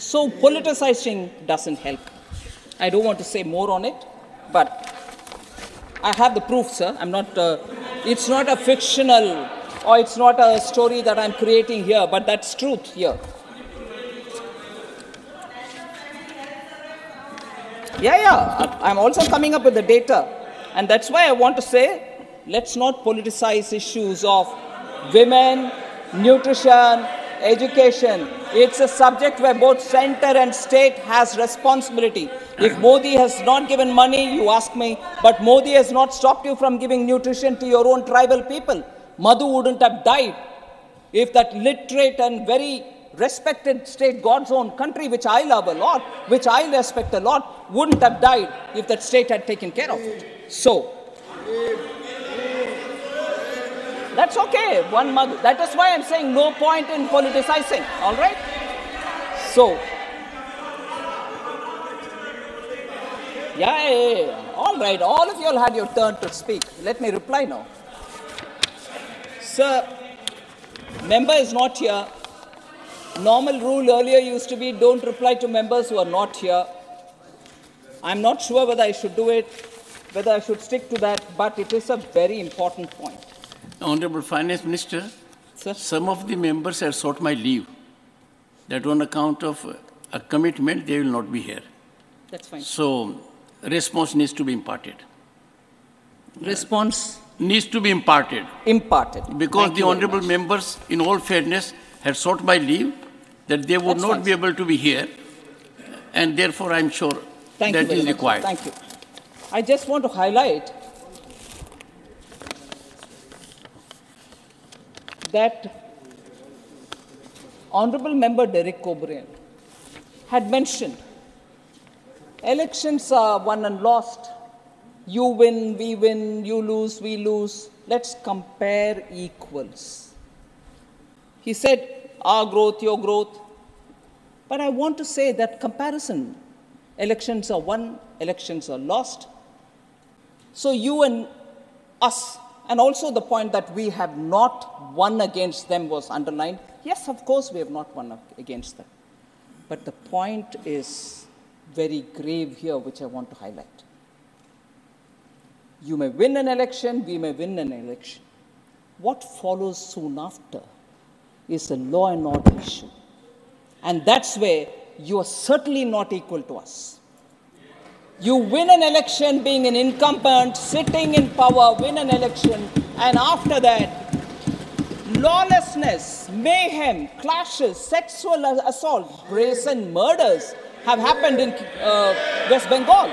So politicizing doesn't help. I don't want to say more on it, but I have the proof, sir. I'm not, uh, it's not a fictional or it's not a story that I'm creating here, but that's truth here. Yeah, yeah, I'm also coming up with the data. And that's why I want to say, let's not politicize issues of women, nutrition, education. It's a subject where both center and state has responsibility. If Modi has not given money, you ask me, but Modi has not stopped you from giving nutrition to your own tribal people. Madhu wouldn't have died if that literate and very respected state, God's own country, which I love a lot, which I respect a lot, wouldn't have died if that state had taken care of it. So, that's okay, one month. That is why I'm saying no point in politicizing, all right? So, yeah, yeah, yeah. All right, all of you all had your turn to speak. Let me reply now. Sir, member is not here. Normal rule earlier used to be don't reply to members who are not here. I'm not sure whether I should do it, whether I should stick to that, but it is a very important point. Honorable Finance Minister, sir? Some of the members have sought my leave. That on account of a commitment, they will not be here. That's fine. So, response needs to be imparted. Response? Uh, needs to be imparted. Imparted. Because Thank the honorable members, in all fairness, have sought my leave, that they would That's not fine, be sir. able to be here, and therefore I'm sure Thank that is required. Much. Thank you. I just want to highlight that Honourable Member Derek O'Brien had mentioned elections are won and lost. You win, we win, you lose, we lose. Let's compare equals. He said, our growth, your growth. But I want to say that comparison, elections are won, elections are lost. So you and us, and also the point that we have not won against them was underlined. Yes, of course, we have not won against them. But the point is very grave here, which I want to highlight. You may win an election, we may win an election. What follows soon after is a law and order issue. And that's where you are certainly not equal to us. You win an election being an incumbent, sitting in power, win an election, and after that, lawlessness, mayhem, clashes, sexual assault, brazen murders have happened in uh, West Bengal.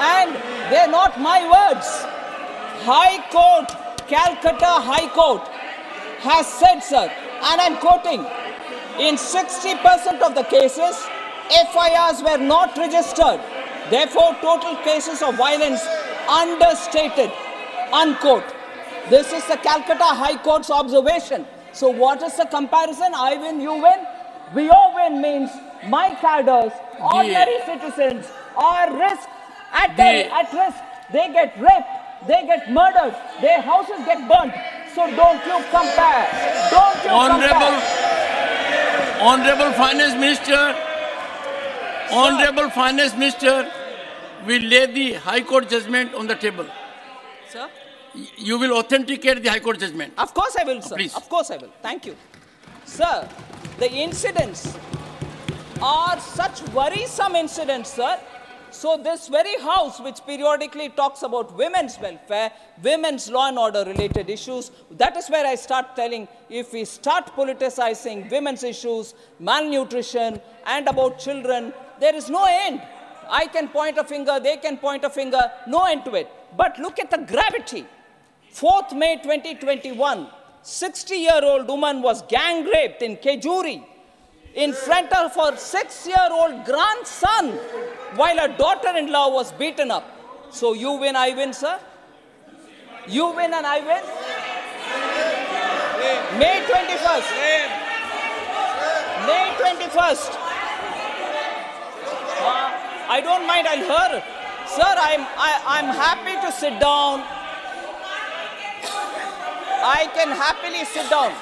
And they're not my words. High Court, Calcutta High Court has said, sir, and I'm quoting, in sixty percent of the cases, F I Rs were not registered. Therefore, total cases of violence understated, unquote. This is the Calcutta High Court's observation. So what is the comparison? I win, you win. We all win means my cadres, ordinary yeah. citizens, are risk, at, yeah. their, at risk. They get raped, they get murdered, their houses get burnt. So don't you compare. Don't you Honorable, compare. Honorable Finance Minister, Sir. Honorable Finance Minister, we lay the High Court judgment on the table. Sir? You will authenticate the High Court judgment. Of course I will, sir. Please. Of course I will. Thank you. Sir, the incidents are such worrisome incidents, sir. So this very house, which periodically talks about women's welfare, women's law and order related issues, that is where I start telling, if we start politicizing women's issues, malnutrition, and about children, there is no end. I can point a finger, they can point a finger, no end to it. But look at the gravity. fourth May twenty twenty-one, sixty-year-old woman was gang-raped in Kejuri in front of her six-year-old grandson, while her daughter-in-law was beaten up. So you win, I win, sir? You win and I win? May twenty-first. May twenty-first. Uh, I don't mind, I'll hear it. Sir, I'm, I, I'm happy to sit down. I can happily sit down.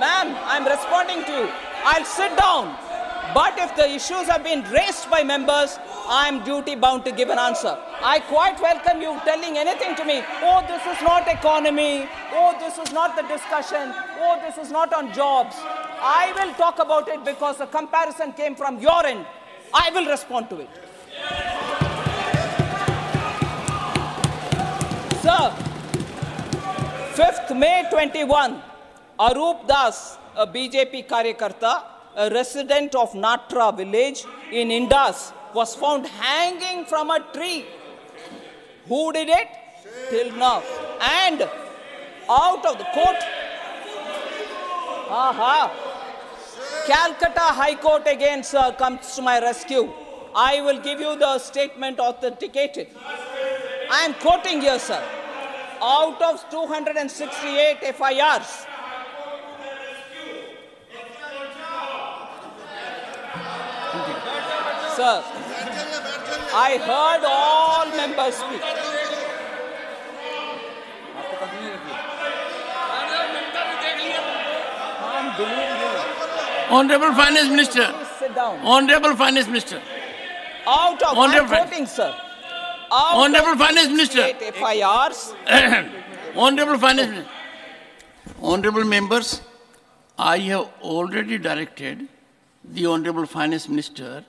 Ma'am, I'm responding to you. I'll sit down. But if the issues have been raised by members, I am duty-bound to give an answer. I quite welcome you telling anything to me. Oh, this is not economy. Oh, this is not the discussion. Oh, this is not on jobs. I will talk about it because the comparison came from your end. I will respond to it. Sir, fifth May twenty-one, Arup Das, a B J P karyakarta, a resident of Natra village in Indas, was found hanging from a tree. Who did it? Till now. And out of the court, aha, Calcutta High Court again, sir, comes to my rescue. I will give you the statement authenticated. I am quoting here, sir. Out of two hundred sixty-eight F I Rs, sir, I heard all members speak. Honorable Finance Minister. Sit down. Honorable Finance Minister. Out of my voting, sir. Out Honorable Finance Minister. F I Rs. Honorable Finance Minister. Honorable members, I have already directed the Honorable Finance Minister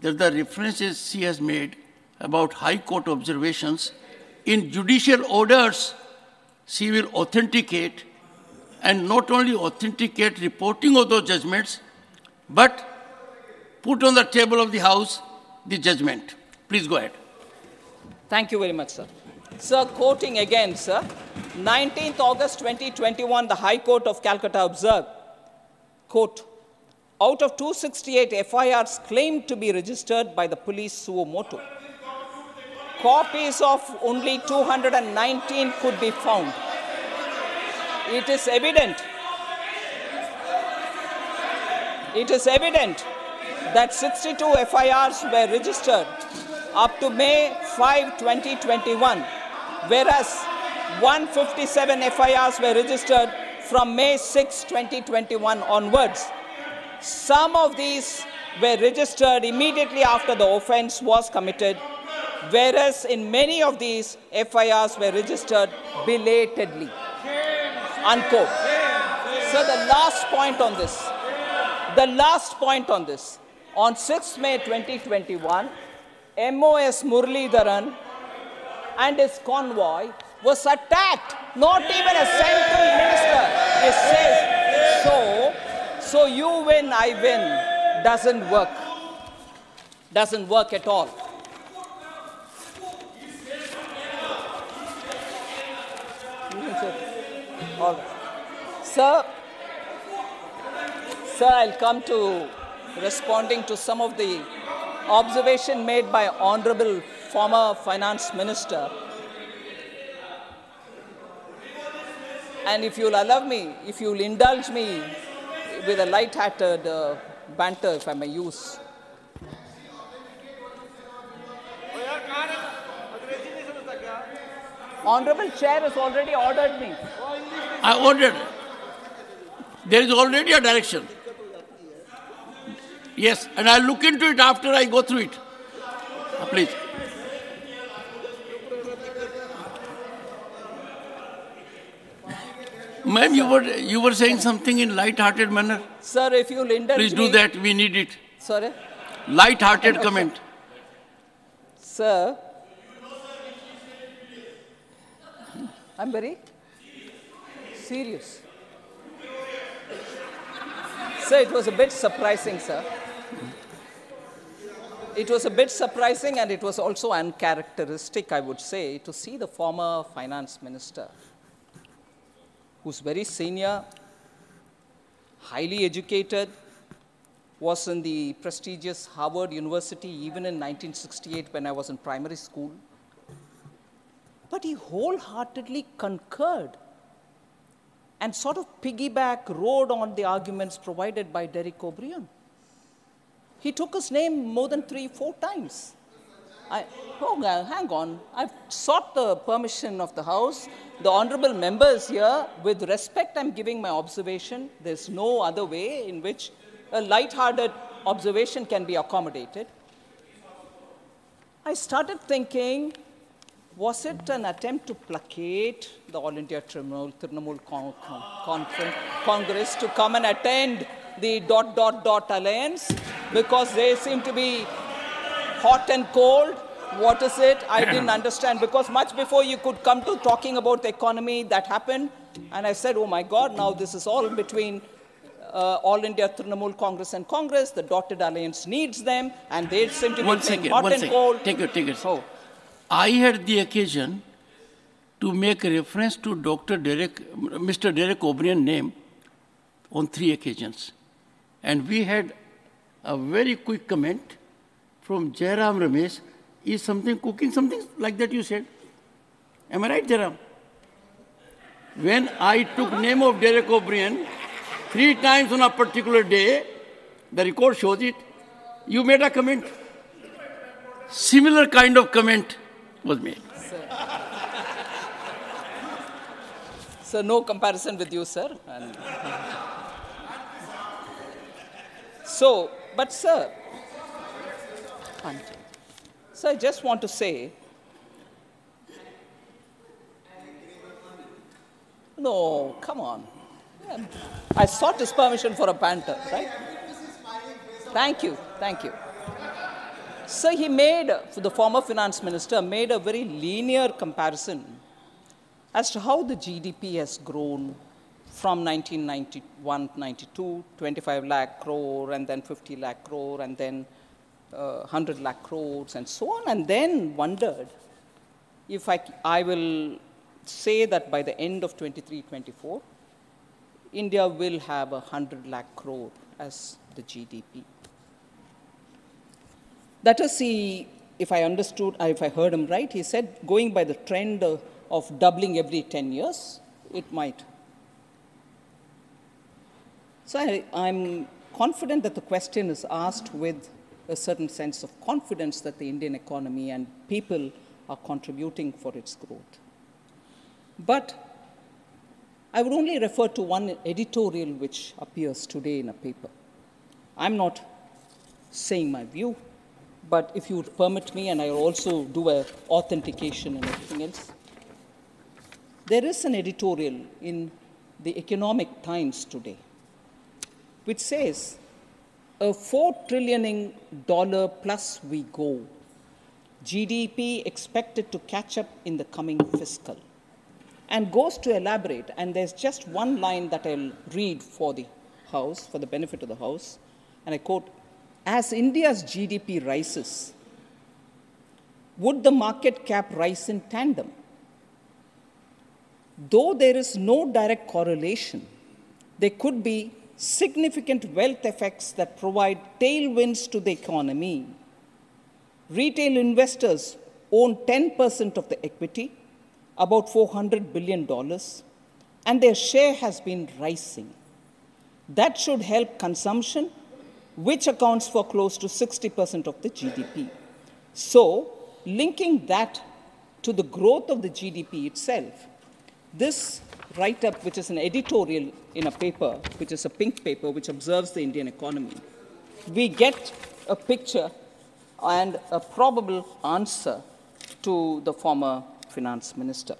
that the references she has made about High Court observations in judicial orders, she will authenticate, and not only authenticate reporting of those judgments, but put on the table of the House the judgment. Please go ahead. Thank you very much, sir. Sir, quoting again, sir, nineteenth August twenty twenty-one, the High Court of Calcutta observed, quote, out of two hundred sixty-eight F I Rs claimed to be registered by the police suo motu, copies of only two hundred nineteen could be found. It is evident, it is evident that sixty-two F I Rs were registered up to May fifth twenty twenty-one, whereas one hundred fifty-seven F I Rs were registered from May sixth twenty twenty-one onwards. Some of these were registered immediately after the offence was committed, whereas in many of these, F I Rs were registered belatedly. Unquote. So the last point on this, the last point on this, on sixth May twenty twenty-one, M O S Muralidharan and his convoy was attacked. Not even a central minister is safe. So, So you win, I win, doesn't work, doesn't work at all. all right. Sir, sir, I'll come to responding to some of the observation made by Honorable former Finance Minister. And if you'll allow me, if you'll indulge me, with a light-hearted uh, banter, if I may use. Honorable Chair has already ordered me. I ordered. There is already a direction. Yes, and I'll look into it after I go through it. Please. Ma'am, you were, you were saying something in light-hearted manner. Sir, if you'll indulge me... Please do that. We need it. Sorry? Light-hearted no, comment. Sir. sir. I'm very serious. Sir, it was a bit surprising, sir. It was a bit surprising and it was also uncharacteristic, I would say, to see the former Finance Minister, who's very senior, highly educated, was in the prestigious Harvard University even in nineteen sixty-eight when I was in primary school. But he wholeheartedly concurred and sort of piggyback rode on the arguments provided by Derek O'Brien. He took his name more than three, four times. I, oh, hang on. I've sought the permission of the House. The honorable members here, with respect, I'm giving my observation. There's no other way in which a light-hearted observation can be accommodated. I started thinking, was it an attempt to placate the All India Trinamool Con Con Conference Congress to come and attend the dot dot dot alliance, because they seem to be hot and cold? What is it? I didn't understand, because much before you could come to talking about the economy, that happened, and I said, oh my God, now this is all between Uh, All India Trinamool Congress and Congress. The dotted alliance needs them, and they seem to be playing hot and cold. Take it, take it. Oh. I had the occasion to make a reference to Doctor Derek, Mister Derek O'Brien's name on three occasions, and we had a very quick comment from Jairam Ramesh. Is something cooking? Something like that you said. Am I right, Jairam? When I took name of Derek O'Brien three times on a particular day, the record shows it, you made a comment. Similar kind of comment was made. Sir. So no comparison with you, sir. And so, but sir, so I just want to say, no, come on. I sought his permission for a banter, right? Thank you, thank you. So he made, the former finance minister, made a very linear comparison as to how the G D P has grown from nineteen ninety-one ninety-two, twenty-five lakh crore, and then fifty lakh crore, and then uh, one hundred lakh crores, and so on, and then wondered if I, I will say that by the end of twenty-three twenty-four, India will have a hundred lakh crore as the G D P. That is, he, if I understood, if I heard him right, he said going by the trend of doubling every ten years, it might. So I, I'm confident that the question is asked with a certain sense of confidence that the Indian economy and people are contributing for its growth. But I would only refer to one editorial which appears today in a paper. I'm not saying my view, but if you would permit me, and I'll also do an authentication and everything else. There is an editorial in the Economic Times today which says, a four trillion dollar plus we go, G D P expected to catch up in the coming fiscal. And goes to elaborate, and there's just one line that I'll read for the House, for the benefit of the House, and I quote, as India's G D P rises, would the market cap rise in tandem? Though there is no direct correlation, there could be significant wealth effects that provide tailwinds to the economy. Retail investors own ten percent of the equity, about four hundred billion dollars, and their share has been rising. That should help consumption, which accounts for close to sixty percent of the G D P. So, linking that to the growth of the G D P itself, this write-up, which is an editorial in a paper, which is a pink paper, which observes the Indian economy, we get a picture and a probable answer to the former Finance Minister.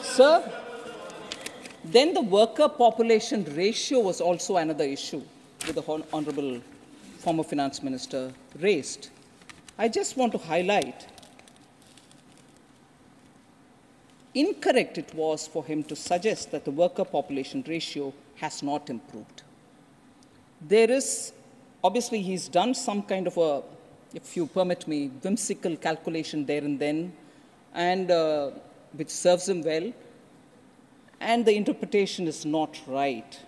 Sir, then the worker population ratio was also another issue that the Hon Honorable former Finance Minister raised. I just want to highlight, incorrect it was for him to suggest that the worker population ratio has not improved. There is, obviously he's done some kind of a, if you permit me, whimsical calculation there and then, and uh, which serves him well, and the interpretation is not right.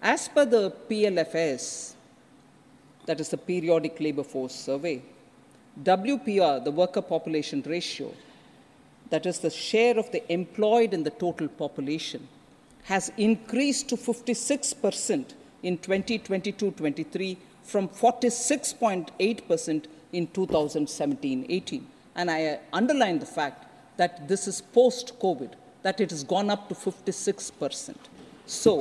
As per the P L F S, that is the Periodic Labour Force Survey, W P R, the worker population ratio, that is the share of the employed in the total population, has increased to fifty-six percent in twenty twenty-two twenty-three, from forty-six point eight percent in two thousand seventeen eighteen. And I underline the fact that this is post-COVID. that it has gone up to fifty-six percent. So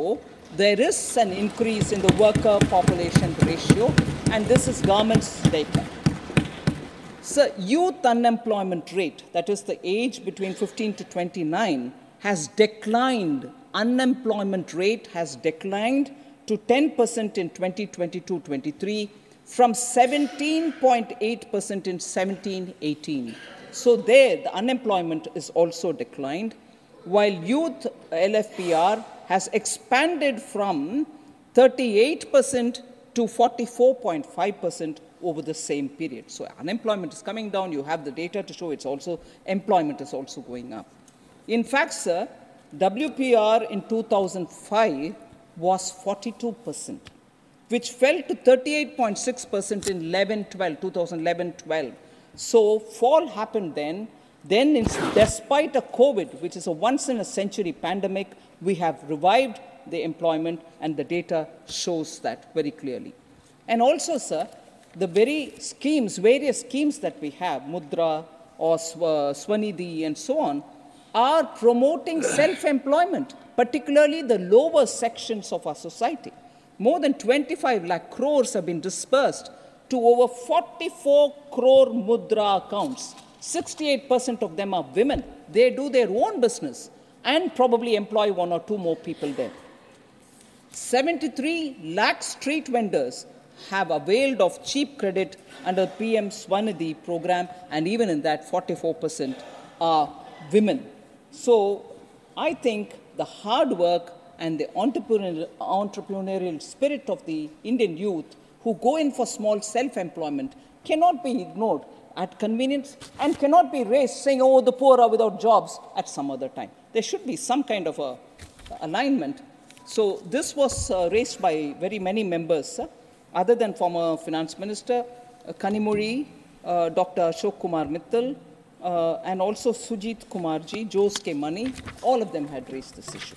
there is an increase in the worker population ratio, and this is government's data. So youth unemployment rate, that is the age between fifteen to twenty-nine, has declined. Unemployment rate has declined to ten percent in twenty twenty-two twenty-three from seventeen point eight percent in seventeen eighteen. So there, the unemployment is also declined, while youth L F P R has expanded from thirty-eight percent to forty-four point five percent over the same period. So unemployment is coming down. You have the data to show it's also, employment is also going up. In fact, sir, W P R in two thousand five was forty-two percent, which fell to thirty-eight point six percent in eleven twelve, twenty eleven twelve. So fall happened then. Then, in, despite a COVID, which is a once-in-a-century pandemic, we have revived the employment, and the data shows that very clearly. And also, sir, the very schemes, various schemes that we have, Mudra or Swanidhi and so on, are promoting self-employment, particularly the lower sections of our society. More than twenty-five lakh crores have been dispersed to over forty-four crore Mudra accounts. sixty-eight percent of them are women. They do their own business and probably employ one or two more people there. seventy-three lakh street vendors have availed of cheap credit under P M Swanidhi program, and even in that, forty-four percent are women. So I think the hard work and the entrepreneurial, entrepreneurial spirit of the Indian youth who go in for small self-employment cannot be ignored at convenience, and cannot be raised saying, oh, the poor are without jobs at some other time. There should be some kind of a alignment. So this was uh, raised by very many members, uh, other than former Finance Minister, uh, Kanimuri, uh, Doctor Ashok Kumar Mittal, uh, and also Sujit Kumarji, Jose K. Mani. All of them had raised this issue.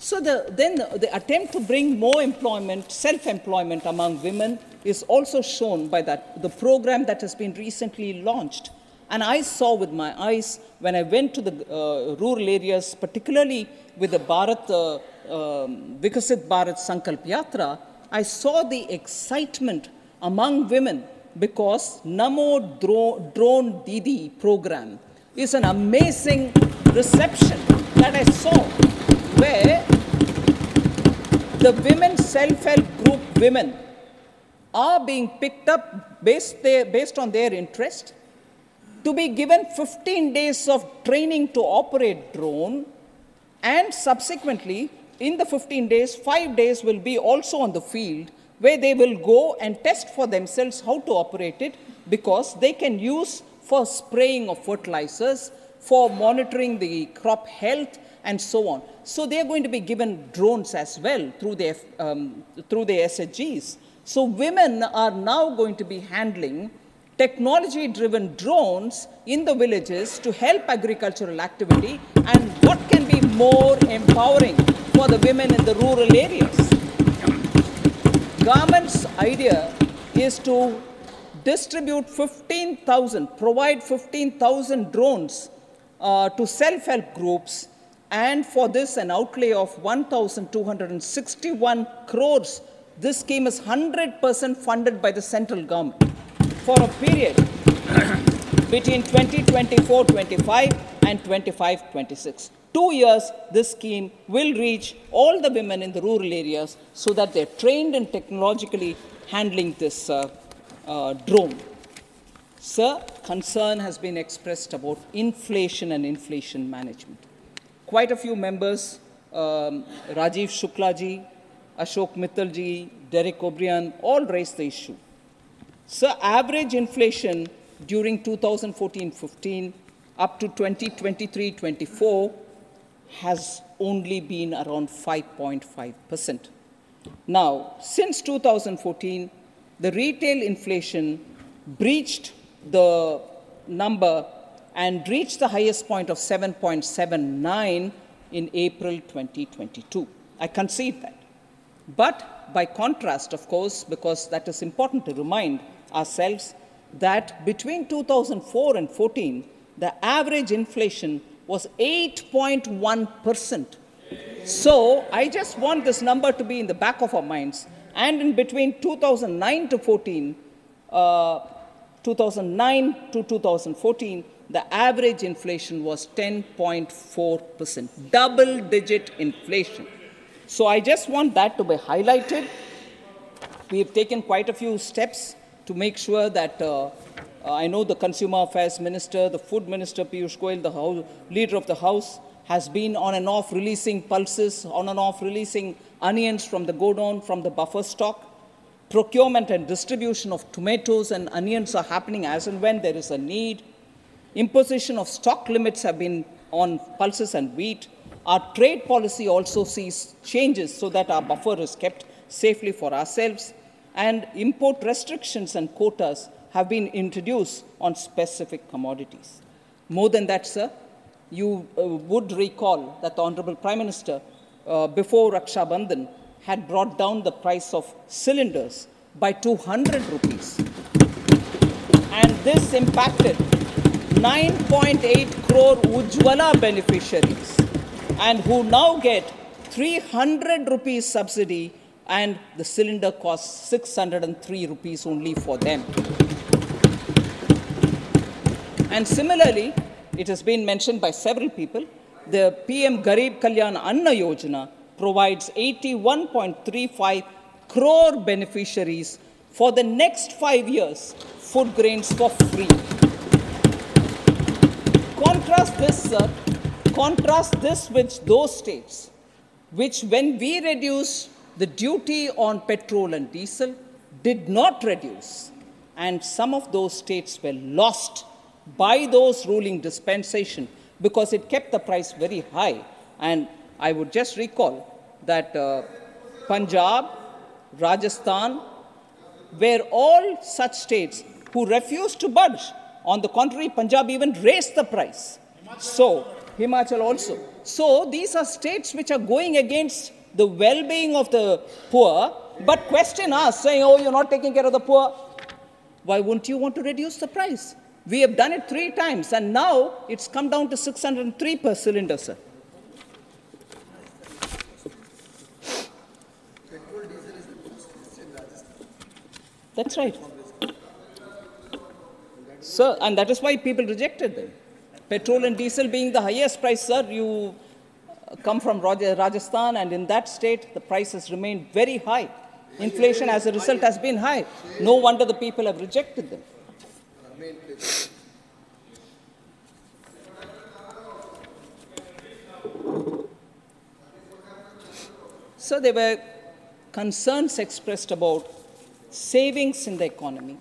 So the, then the, the attempt to bring more employment, self-employment among women is also shown by that, the program that has been recently launched. And I saw with my eyes when I went to the uh, rural areas, particularly with the Bharat, uh, um, Vikasit Bharat Sankalp Yatra, I saw the excitement among women because Namo Dro Drone Didi program is an amazing reception that I saw, where the women self-help group women are being picked up based, their, based on their interest to be given fifteen days of training to operate drone, and subsequently in the fifteen days, five days will be also on the field where they will go and test for themselves how to operate it, because they can use for spraying of fertilizers, for monitoring the crop health and so on. So they are going to be given drones as well through their, um, through their S H Gs. So women are now going to be handling technology-driven drones in the villages to help agricultural activity, and what can be more empowering for the women in the rural areas. Government's idea is to distribute fifteen thousand, provide fifteen thousand drones uh, to self-help groups, and for this an outlay of one thousand two hundred sixty-one crores. This scheme is one hundred percent funded by the central government for a period between twenty twenty-four twenty-five and twenty-five twenty-six. Two years, this scheme will reach all the women in the rural areas so that they're trained in technologically handling this uh, uh, drone. Sir, concern has been expressed about inflation and inflation management. Quite a few members, um, Rajiv Shuklaji, Ashok Mittalji, Derek O'Brien, all raised the issue. So average inflation during two thousand fourteen fifteen up to twenty twenty-three twenty-four has only been around five point five percent. Now, since two thousand fourteen, the retail inflation breached the number and reached the highest point of seven point seven nine in April twenty twenty-two. I concede that. But by contrast, of course, because that is important to remind ourselves, that between two thousand four and fourteen, the average inflation was eight point one percent. So I just want this number to be in the back of our minds. And in between two thousand nine to fourteen, uh, two thousand nine to two thousand fourteen, the average inflation was ten point four percent, double-digit inflation. So I just want that to be highlighted. We have taken quite a few steps to make sure that uh, I know the Consumer Affairs Minister, the Food Minister, Piyush Goyal, the House, Leader of the House, has been on and off releasing pulses, on and off releasing onions from the godown, from the buffer stock. Procurement and distribution of tomatoes and onions are happening as and when there is a need. Imposition of stock limits have been on pulses and wheat. Our trade policy also sees changes so that our buffer is kept safely for ourselves. And import restrictions and quotas have been introduced on specific commodities. More than that, sir, you uh, would recall that the Honorable Prime Minister, uh, before Raksha Bandhan, had brought down the price of cylinders by two hundred rupees. And this impacted nine point eight crore Ujjwala beneficiaries, and who now get three hundred rupees subsidy, and the cylinder costs six hundred three rupees only for them. And similarly, it has been mentioned by several people, the P M Garib Kalyan Anna Yojana provides eighty-one point three five crore beneficiaries for the next five years food grains for free. Contrast this, sir, contrast this with those states which, when we reduce the duty on petrol and diesel, did not reduce, and some of those states were lost by those ruling dispensation because it kept the price very high. And I would just recall that uh, Punjab, Rajasthan were all such states who refused to budge. On the contrary, Punjab even raised the price. So, Himachal also. So these are states which are going against the well-being of the poor, but question us, saying, oh, you're not taking care of the poor. Why wouldn't you want to reduce the price? We have done it three times, and now it's come down to six hundred three per cylinder, sir. That's right. Sir, and that is why people rejected them. Petrol and diesel being the highest price, sir, you come from Rajasthan, and in that state, the prices remained very high. Inflation as a result has been high. No wonder the people have rejected them. So there were concerns expressed about savings in the economy.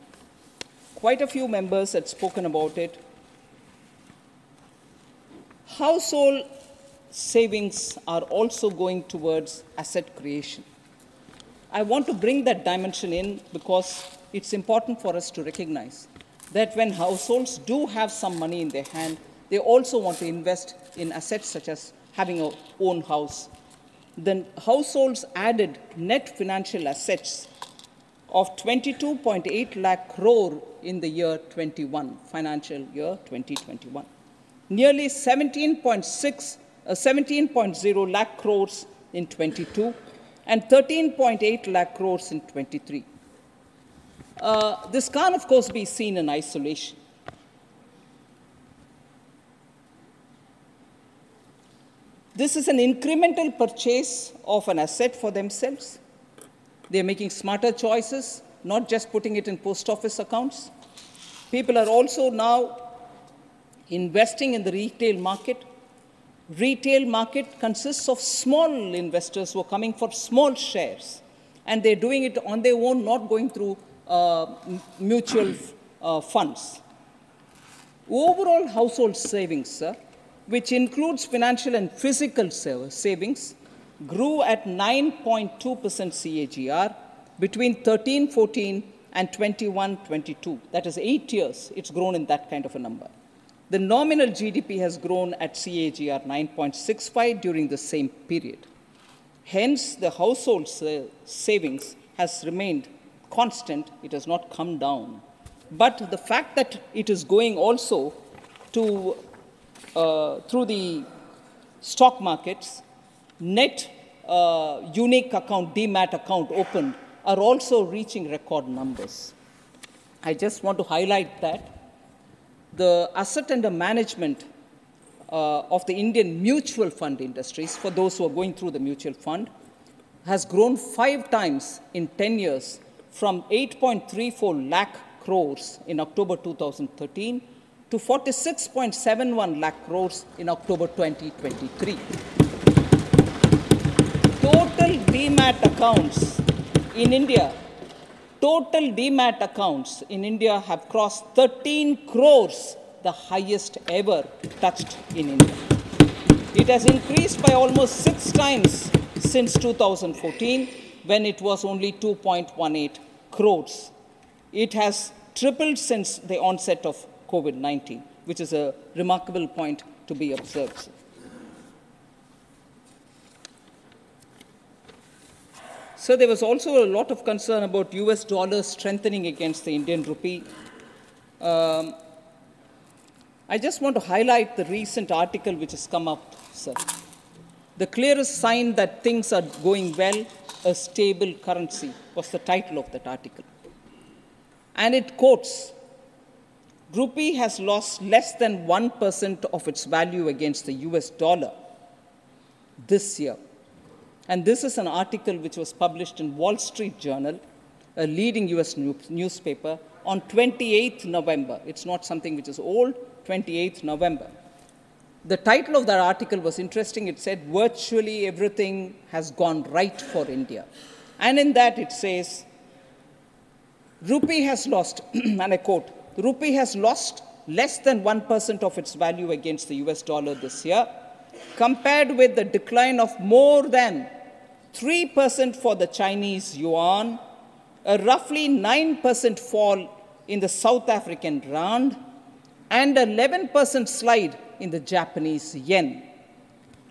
Quite a few members had spoken about it. Household savings are also going towards asset creation. I want to bring that dimension in because it's important for us to recognize that when households do have some money in their hand, they also want to invest in assets such as having an own house. Then households added net financial assets of twenty-two point eight lakh crore in the year twenty-one, financial year twenty twenty-one. Nearly seventeen point zero lakh crores in twenty-two and thirteen point eight lakh crores in twenty-three. Uh, this can't, of course, be seen in isolation. This is an incremental purchase of an asset for themselves. They're making smarter choices, not just putting it in post office accounts. People are also now investing in the retail market. Retail market consists of small investors who are coming for small shares, and they're doing it on their own, not going through uh, mutual uh, funds. Overall household savings, sir, which includes financial and physical savings, grew at nine point two percent C A G R between thirteen fourteen and twenty-one twenty-two. That is eight years, it's grown in that kind of a number. The nominal G D P has grown at C A G R nine point six five during the same period. Hence, the household savings has remained constant. It has not come down. But the fact that it is going also to, uh, through the stock markets, net uh, unique account, D MAT account opened, are also reaching record numbers. I just want to highlight that the asset under management uh, of the Indian mutual fund industries, for those who are going through the mutual fund, has grown five times in ten years, from eight point three four lakh crores in October two thousand thirteen to forty-six point seven one lakh crores in October twenty twenty-three. Total D MAT accounts in India, total D MAT accounts in India have crossed thirteen crores, the highest ever touched in India. It has increased by almost six times since two thousand fourteen, when it was only two point one eight crores. It has tripled since the onset of COVID nineteen, which is a remarkable point to be observed. So there was also a lot of concern about U S dollar strengthening against the Indian rupee. Um, I just want to highlight the recent article which has come up, sir. The clearest sign that things are going well, a stable currency, was the title of that article. And it quotes, rupee has lost less than one percent of its value against the U S dollar this year. And this is an article which was published in Wall Street Journal, a leading U S newspaper, on the twenty-eighth of November. It's not something which is old, the twenty-eighth of November. The title of that article was interesting. It said, virtually everything has gone right for India. And in that it says, rupee has lost, and I quote, rupee has lost less than one percent of its value against the U S dollar this year, compared with the decline of more than three percent for the Chinese yuan, a roughly nine percent fall in the South African rand, and eleven percent slide in the Japanese yen.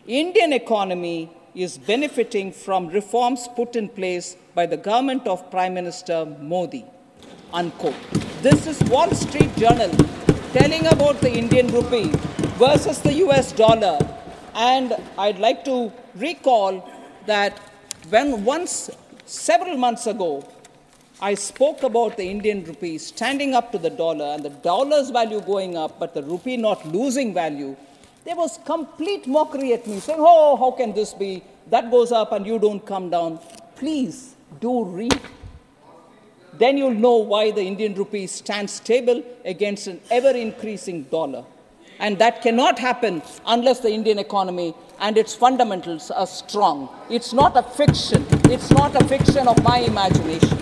Indian economy is benefiting from reforms put in place by the government of Prime Minister Modi, unquote. This is Wall Street Journal telling about the Indian rupee versus the U S dollar. And I'd like to recall that when once, several months ago, I spoke about the Indian rupee standing up to the dollar and the dollar's value going up, but the rupee not losing value, there was complete mockery at me, saying, oh, how can this be? That goes up and you don't come down. Please do read. Then you'll know why the Indian rupee stands stable against an ever-increasing dollar. And that cannot happen unless the Indian economy and its fundamentals are strong. It's not a fiction. It's not a fiction of my imagination.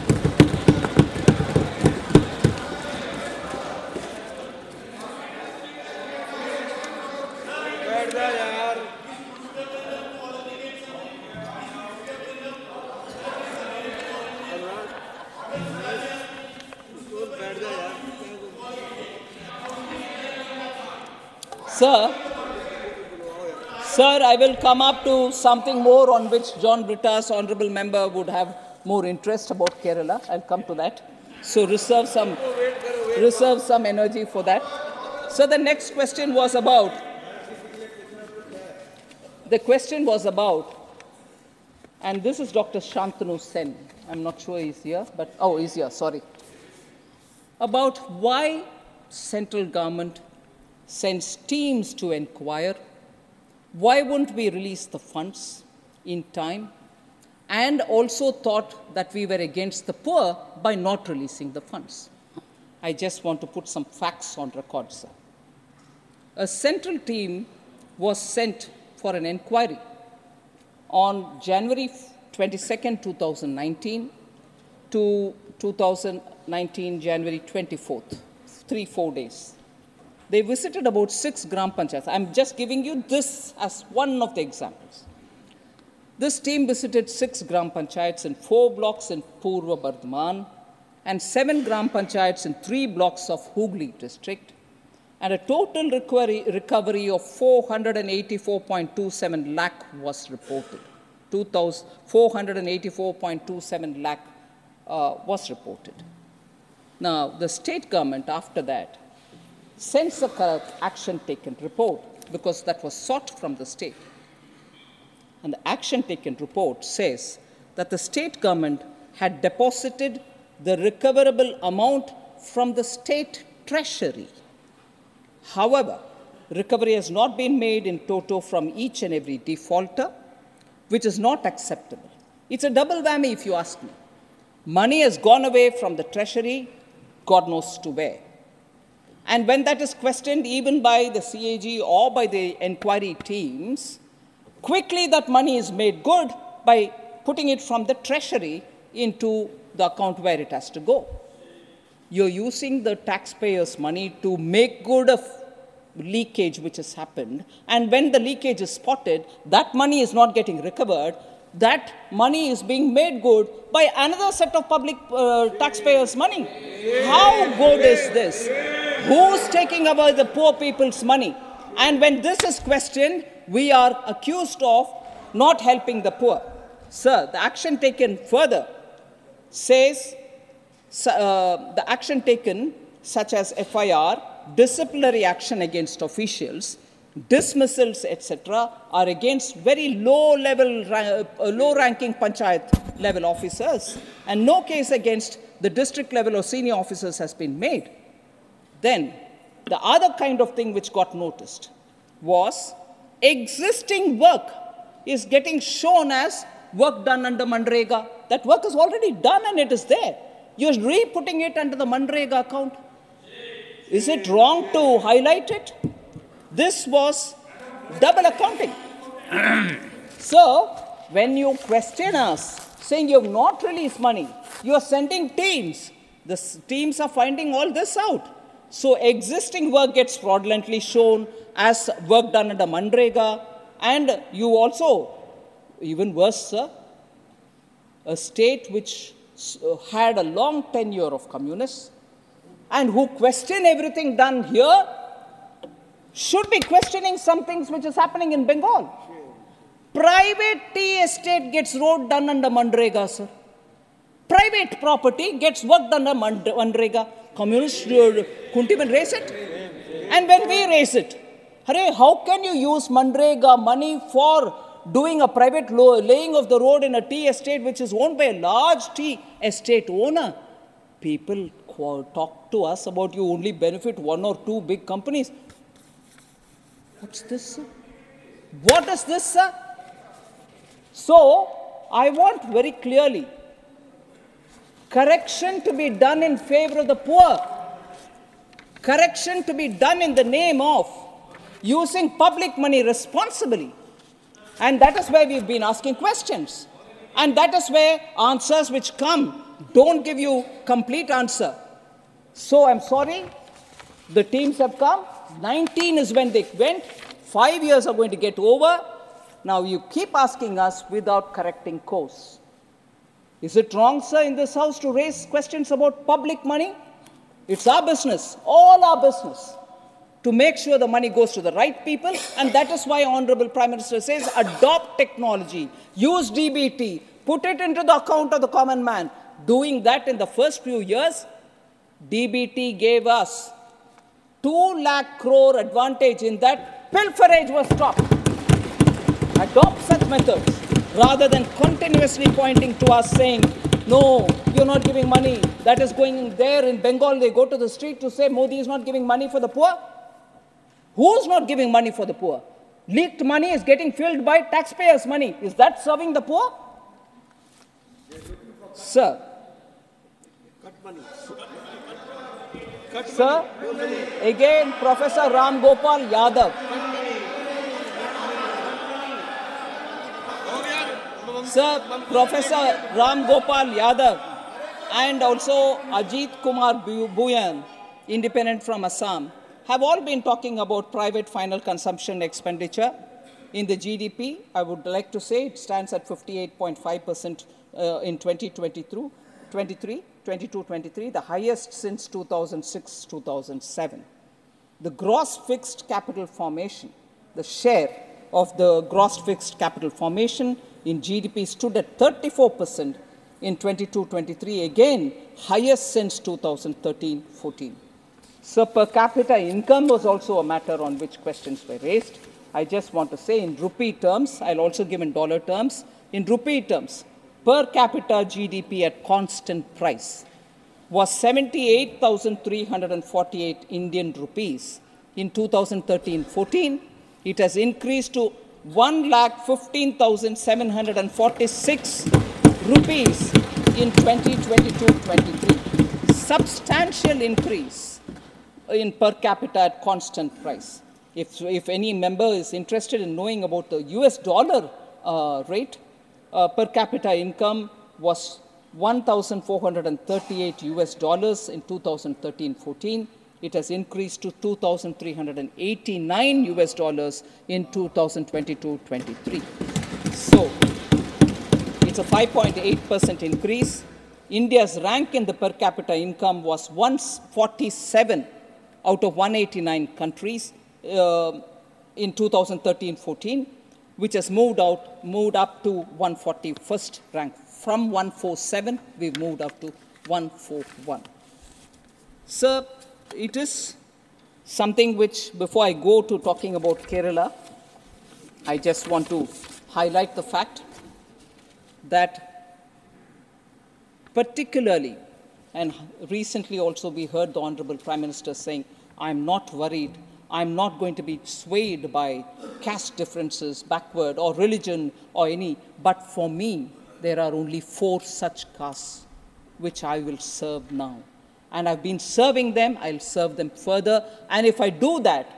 Sir, sir, I will come up to something more on which John Britas, honorable member, would have more interest about Kerala. I'll come to that. So reserve some, reserve some energy for that. So the next question was about, the question was about, and this is Doctor Shantanu Sen. I'm not sure he's here, but, oh, he's here, sorry. About why central government sends teams to inquire, why wouldn't we release the funds in time, and also thought that we were against the poor by not releasing the funds. I just want to put some facts on record, sir. A central team was sent for an inquiry on January twenty-second, two thousand nineteen to two thousand nineteen January twenty-fourth, three, four days. They visited about six Gram Panchayats. I'm just giving you this as one of the examples. This team visited six Gram Panchayats in four blocks in Purva Bardhaman and seven Gram Panchayats in three blocks of Hooghly district, and a total recovery, recovery of four hundred eighty-four point two seven lakh was reported. four hundred eighty-four point two seven lakh uh, was reported. Now, the state government after that censor correct action taken report, because that was sought from the state. And the action taken report says that the state government had deposited the recoverable amount from the state treasury. However, recovery has not been made in toto from each and every defaulter, which is not acceptable. It's a double whammy, if you ask me. Money has gone away from the treasury, God knows to where. And when that is questioned even by the C A G or by the inquiry teams, quickly that money is made good by putting it from the treasury into the account where it has to go. You're using the taxpayers' money to make good a leakage which has happened, and when the leakage is spotted, that money is not getting recovered. That money is being made good by another set of public uh, taxpayers' money. How good is this? Who's taking away the poor people's money? And when this is questioned, we are accused of not helping the poor. Sir, the action taken further says, uh, the action taken such as F I R, disciplinary action against officials, dismissals, et cetera, are against very low-level, low-ranking panchayat-level officers, and no case against the district-level or senior officers has been made. Then, the other kind of thing which got noticed was existing work is getting shown as work done under MGNREGA. That work is already done and it is there. You're re-putting it under the MGNREGA account. Is it wrong to highlight it? This was double accounting. So, when you question us, saying you have not released money, you are sending teams. The teams are finding all this out. So, existing work gets fraudulently shown as work done under MGNREGA. And you also, even worse, sir, a state which had a long tenure of communists and who question everything done here, should be questioning some things which is happening in Bengal. Private tea estate gets road done under MGNREGA, sir. Private property gets work done under MGNREGA. Communists couldn't even raise it. And when we raise it, hooray, how can you use MGNREGA money for doing a private laying of the road in a tea estate which is owned by a large tea estate owner? People talk to us about you only benefit one or two big companies. What's this, sir? What is this, sir? So, I want very clearly correction to be done in favor of the poor. Correction to be done in the name of using public money responsibly. And that is where we've been asking questions. And that is where answers which come don't give you complete answer. So, I'm sorry, the teams have come. nineteen is when they went. Five years are going to get over. Now you keep asking us without correcting course. Is it wrong, sir, in this house to raise questions about public money? It's our business, all our business, to make sure the money goes to the right people. And that is why Honorable Prime Minister says, adopt technology, use D B T, put it into the account of the common man. Doing that in the first few years, D B T gave us two lakh crore advantage in that pilferage was stopped. Adopt such methods rather than continuously pointing to us saying, no, you're not giving money. That is going there in Bengal. They go to the street to say Modi is not giving money for the poor. Who's not giving money for the poor? Leaked money is getting filled by taxpayers' money. Is that serving the poor? Sir. Cut money. Sir, again, Professor Ram Gopal Yadav. Sir, Professor Ram Gopal Yadav and also Ajit Kumar Bhuyan, independent from Assam, have all been talking about private final consumption expenditure in the G D P. I would like to say it stands at fifty-eight point five percent uh, in twenty twenty-three. twenty-two twenty-three, the highest since two thousand six to two thousand seven. The gross fixed capital formation, the share of the gross fixed capital formation in G D P stood at thirty-four percent in twenty-two twenty-three, again, highest since two thousand thirteen to fourteen. So per capita income was also a matter on which questions were raised. I just want to say in rupee terms, I'll also give in dollar terms, in rupee terms, per capita G D P at constant price was seventy-eight thousand three hundred forty-eight Indian rupees in two thousand thirteen fourteen. It has increased to one lakh fifteen thousand seven hundred forty-six rupees in twenty twenty-two twenty-three. Substantial increase in per capita at constant price. If, if any member is interested in knowing about the U S dollar uh, rate, uh, per capita income was one thousand four hundred thirty-eight U S dollars in two thousand thirteen fourteen. It has increased to two thousand three hundred eighty-nine U S dollars in two thousand twenty-two twenty-three. So it's a five point eight percent increase. India's rank in the per capita income was one forty-seven out of one eighty-nine countries uh, in two thousand thirteen fourteen, which has moved out, moved up to one forty-first rank. From one forty-seven, we've moved up to one forty-one. Sir, it is something which, before I go to talking about Kerala, I just want to highlight the fact that particularly, and recently also we heard the Honorable Prime Minister saying, I'm not worried, I'm not going to be swayed by caste differences backward or religion or any, but for me, there are only four such castes which I will serve now. And I've been serving them, I'll serve them further. And if I do that,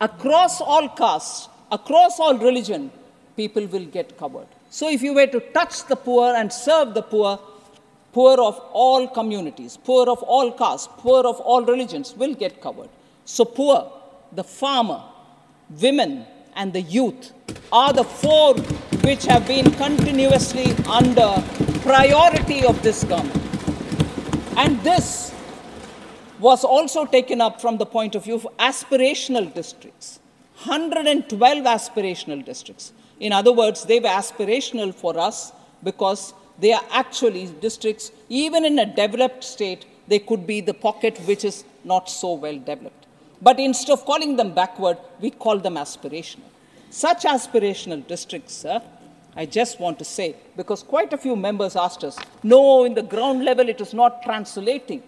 across all castes, across all religion, people will get covered. So if you were to touch the poor and serve the poor, poor of all communities, poor of all castes, poor of all religions will get covered. So poor, the farmer, women, and the youth are the four which have been continuously under priority of this government. And this was also taken up from the point of view of aspirational districts, one hundred twelve aspirational districts. In other words, they were aspirational for us because they are actually districts, even in a developed state, they could be the pocket which is not so well developed. But instead of calling them backward, we call them aspirational. Such aspirational districts, sir, I just want to say, because quite a few members asked us, no, in the ground level it is not translating.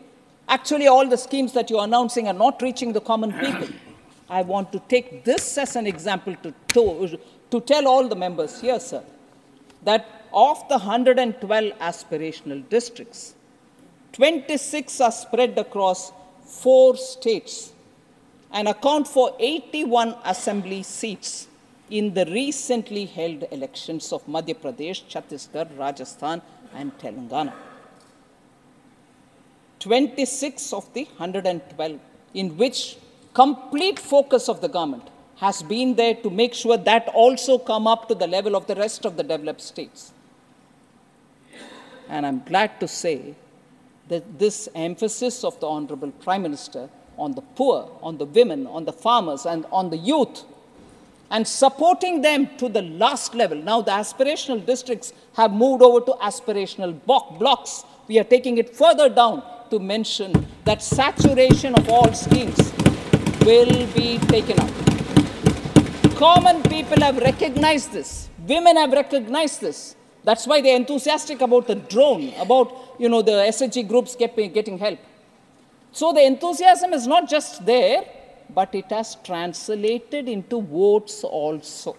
Actually, all the schemes that you're announcing are not reaching the common people. I want to take this as an example to, to, to tell all the members here, sir, that of the one hundred twelve aspirational districts, twenty-six are spread across four states and account for eighty-one assembly seats in the recently held elections of Madhya Pradesh, Chhattisgarh, Rajasthan, and Telangana. twenty-six of the one hundred twelve, in which complete focus of the government has been there to make sure that also come up to the level of the rest of the developed states. And I'm glad to say that this emphasis of the Honorable Prime Minister on the poor, on the women, on the farmers, and on the youth, and supporting them to the last level. Now the aspirational districts have moved over to aspirational blocks. We are taking it further down to mention that saturation of all schemes will be taken up. Common people have recognized this. Women have recognized this. That's why they're enthusiastic about the drone, about you know the S H G groups getting help. So the enthusiasm is not just there, but it has translated into votes also.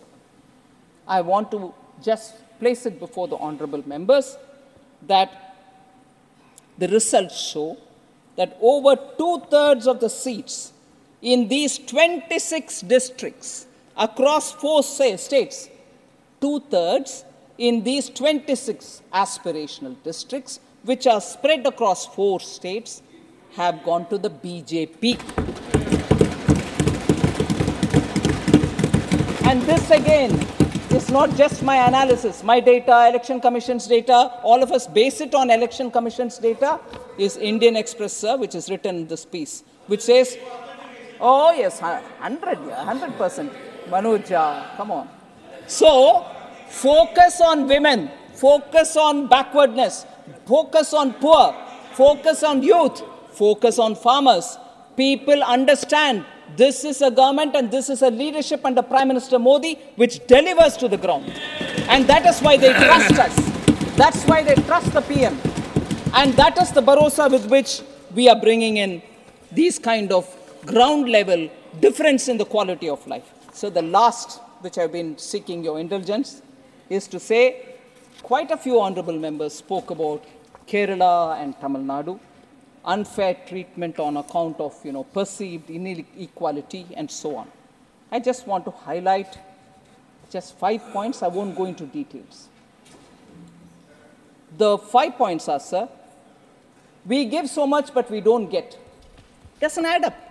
I want to just place it before the honorable members that the results show that over two-thirds of the seats in these twenty-six districts across four states, two-thirds in these twenty-six aspirational districts, which are spread across four states, have gone to the B J P. And this again is not just my analysis, my data, Election Commission's data, all of us base it on Election Commission's data, is Indian Express, sir, which is written in this piece, which says, oh yes, one hundred percent, Manoj, come on. So, focus on women, focus on backwardness, focus on poor, focus on youth, focus on farmers, people understand this is a government and this is a leadership under Prime Minister Modi which delivers to the ground. And that is why they trust us. That's why they trust the P M. And that is the bharosa with which we are bringing in these kind of ground level difference in the quality of life. So the last, which I've been seeking your indulgence, is to say quite a few honorable members spoke about Kerala and Tamil Nadu, unfair treatment on account of, you know, perceived inequality and so on. I just want to highlight just five points. I won't go into details. The five points are, sir, we give so much but we don't get. Doesn't add up.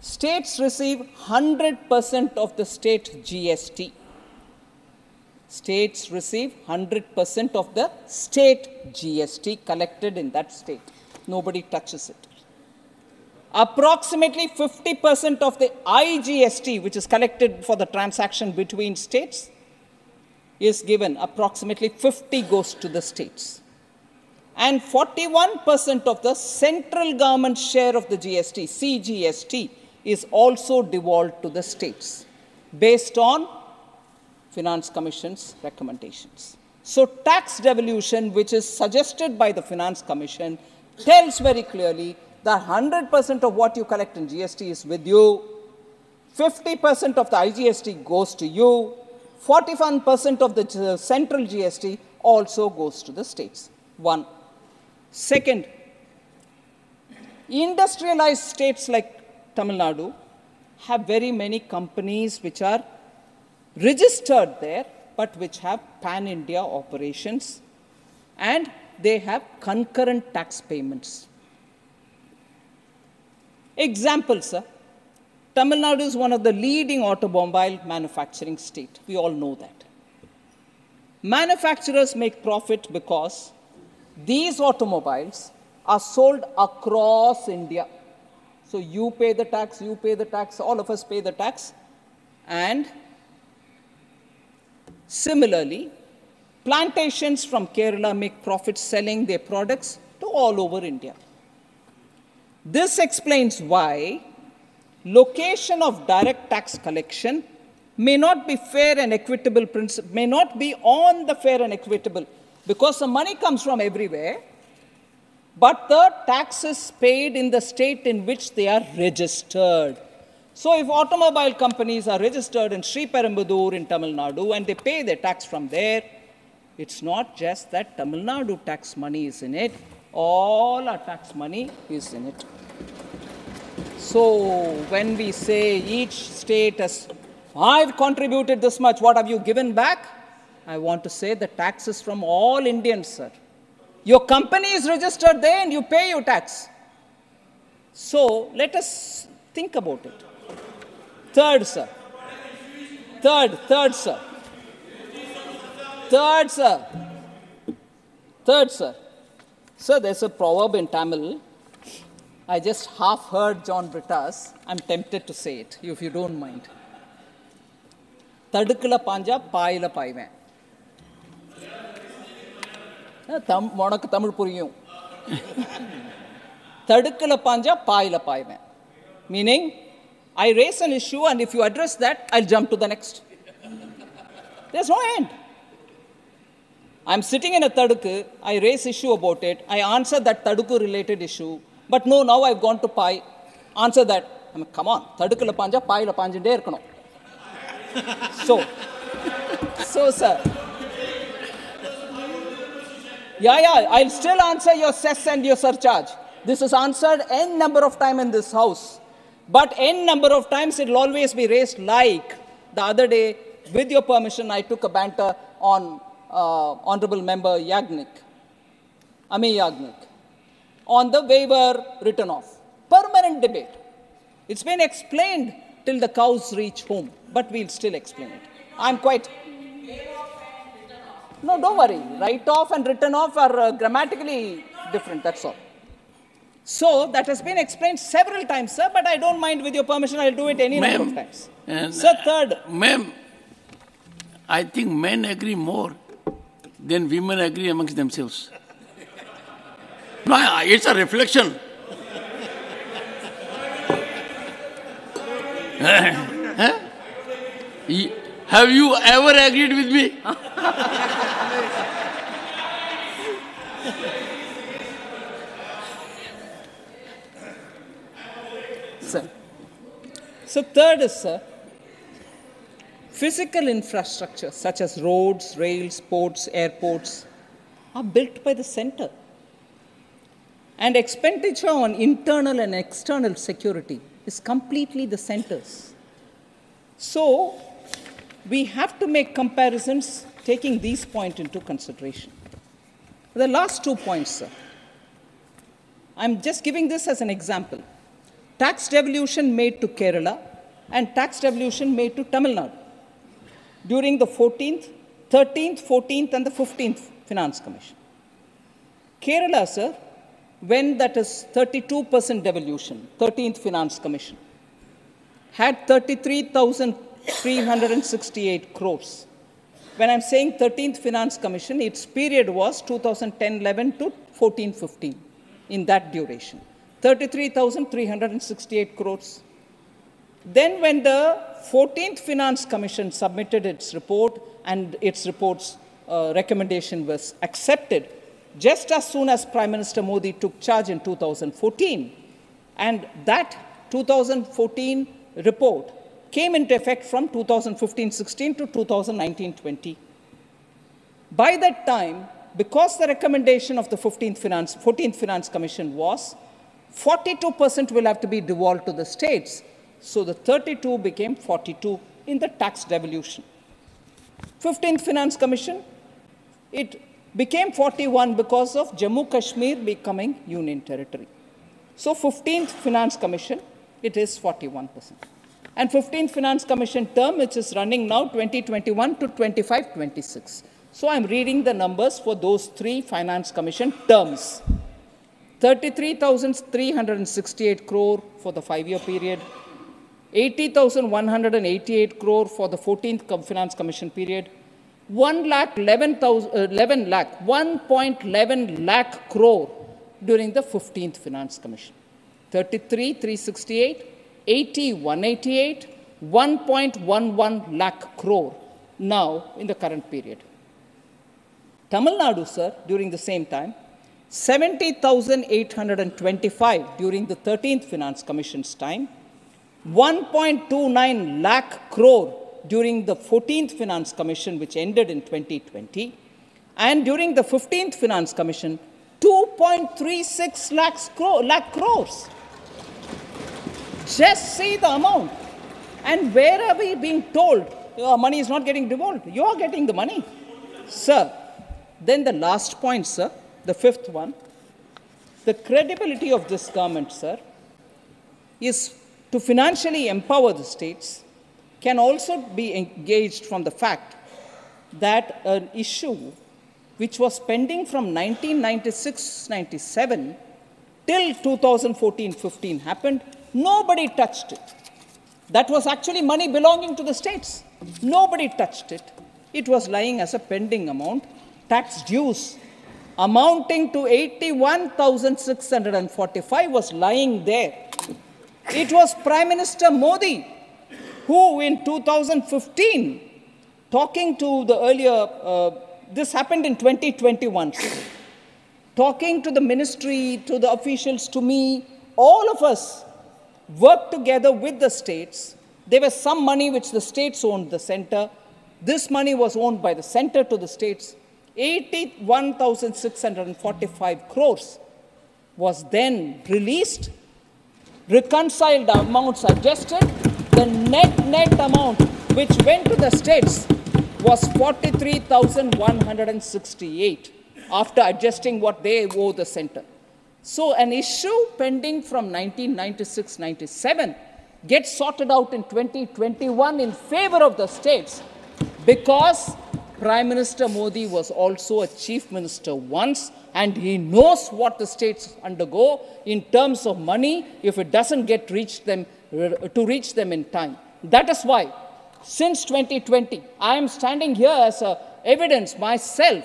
States receive one hundred percent of the state G S T. States receive one hundred percent of the state G S T collected in that state. Nobody touches it. Approximately fifty percent of the I G S T, which is collected for the transaction between states, is given. Approximately fifty goes to the states. And forty-one percent of the central government share of the G S T, C G S T, is also devolved to the states based on Finance Commission's recommendations. So tax devolution, which is suggested by the Finance Commission, tells very clearly that one hundred percent of what you collect in G S T is with you, fifty percent of the I G S T goes to you, forty-one percent of the central G S T also goes to the states. One. Second, industrialized states like Tamil Nadu have very many companies which are registered there but which have pan-India operations and they have concurrent tax payments. Example, sir, Tamil Nadu is one of the leading automobile manufacturing state. We all know that. Manufacturers make profit because these automobiles are sold across India. So you pay the tax, you pay the tax, all of us pay the tax. And similarly, plantations from Kerala make profits selling their products to all over India. This explains why location of direct tax collection may not be fair and equitable principle, may not be on the fair and equitable. Because the money comes from everywhere, but the tax is paid in the state in which they are registered. So if automobile companies are registered in Sri Perumbudur in Tamil Nadu and they pay their tax from there, it's not just that Tamil Nadu tax money is in it, all our tax money is in it. So when we say each state has, I've contributed this much, what have you given back? I want to say the taxes from all Indians, sir. Your company is registered there and you pay your tax. So let us think about it. Third, sir. Third, third, sir. Third, sir. Third, sir. Sir, there's a proverb in Tamil. I just half heard John Britas. I'm tempted to say it, if you don't mind. Tadukula panja, paila paivan. Monak Tamil Puriyum. Tadukala panja, paila paivan. Meaning, I raise an issue and if you address that, I'll jump to the next. There's no end. I'm sitting in a taduk, I raise issue about it, I answer that taduku related issue, but no, now I've gone to pai, answer that. I mean, come on, tadukala panja, paila panja de irkano. So, so sir. Yeah, yeah, I'll still answer your cess and your surcharge. This is answered n number of times in this house. But n number of times it'll always be raised like the other day, with your permission, I took a banter on uh, Honorable Member Yagnik, Ami Yagnik, on the waiver written off. Permanent debate. It's been explained till the cows reach home. But we'll still explain it. I'm quite... No, don't worry. Write-off and written-off are uh, grammatically different, that's all. So, that has been explained several times, sir, but I don't mind, with your permission, I'll do it any number of times. And sir, third... Ma'am, I think men agree more than women agree amongst themselves. No, it's a reflection. Have you ever agreed with me? Sir. So third is, sir, physical infrastructure such as roads, rails, ports, airports are built by the center. And expenditure on internal and external security is completely the center's. So we have to make comparisons taking these points into consideration. The last two points, sir. I'm just giving this as an example. Tax devolution made to Kerala and tax devolution made to Tamil Nadu during the fourteenth, thirteenth, fourteenth and the fifteenth Finance Commission. Kerala, sir, when that is thirty-two percent devolution, thirteenth Finance Commission, had thirty-three thousand three hundred sixty-eight crores. When I'm saying thirteenth Finance Commission, its period was two thousand ten eleven to fourteen fifteen, in that duration. thirty-three thousand three hundred sixty-eight crores. Then when the fourteenth Finance Commission submitted its report and its report's uh, recommendation was accepted, just as soon as Prime Minister Modi took charge in two thousand fourteen, and that two thousand fourteen report came into effect from two thousand fifteen sixteen to two thousand nineteen twenty. By that time, because the recommendation of the fifteenth Finance, fourteenth Finance Commission was forty-two percent will have to be devolved to the states, so the thirty-two became forty-two in the tax devolution. fifteenth Finance Commission, it became forty-one because of Jammu Kashmir becoming union territory. So fifteenth Finance Commission, it is forty-one percent. And fifteenth Finance Commission term, which is running now twenty twenty-one to twenty-five twenty-six. So I'm reading the numbers for those three Finance Commission terms. thirty-three thousand three hundred sixty-eight crore for the five-year period, eighty thousand one hundred eighty-eight crore for the fourteenth Finance Commission period, one point one one lakh crore during the fifteenth Finance Commission. thirty-three thousand three hundred sixty-eight, eighty thousand one hundred eighty-eight, one point one one lakh crore now in the current period. Tamil Nadu, sir, during the same time, seventy thousand eight hundred twenty-five during the thirteenth Finance Commission's time, one point two nine lakh crore during the fourteenth Finance Commission, which ended in twenty twenty, and during the fifteenth Finance Commission, two point three six lakh crores. Just see the amount. And where are we being told your money is not getting devolved? You are getting the money. Sir, then the last point, sir, the fifth one, the credibility of this government, sir, is to financially empower the states, can also be engaged from the fact that an issue which was pending from nineteen ninety-six ninety-seven till two thousand fourteen fifteen happened, nobody touched it. That was actually money belonging to the states. Nobody touched it. It was lying as a pending amount, tax dues amounting to eighty-one thousand six hundred forty-five was lying there. It was Prime Minister Modi who in two thousand fifteen, talking to the earlier, uh, this happened in twenty twenty-one, talking to the ministry, to the officials, to me, all of us worked together with the states. There was some money which the states owned the center. This money was owned by the center to the states. eighty-one thousand six hundred forty-five crores was then released, reconciled amounts adjusted. The net net amount which went to the states was forty-three thousand one hundred sixty-eight after adjusting what they owe the center. So an issue pending from nineteen ninety-six ninety-seven gets sorted out in twenty twenty-one in favor of the states because Prime Minister Modi was also a chief minister once and he knows what the states undergo in terms of money if it doesn't get reached them to reach them in time. That is why, since twenty twenty, I am standing here as a evidence myself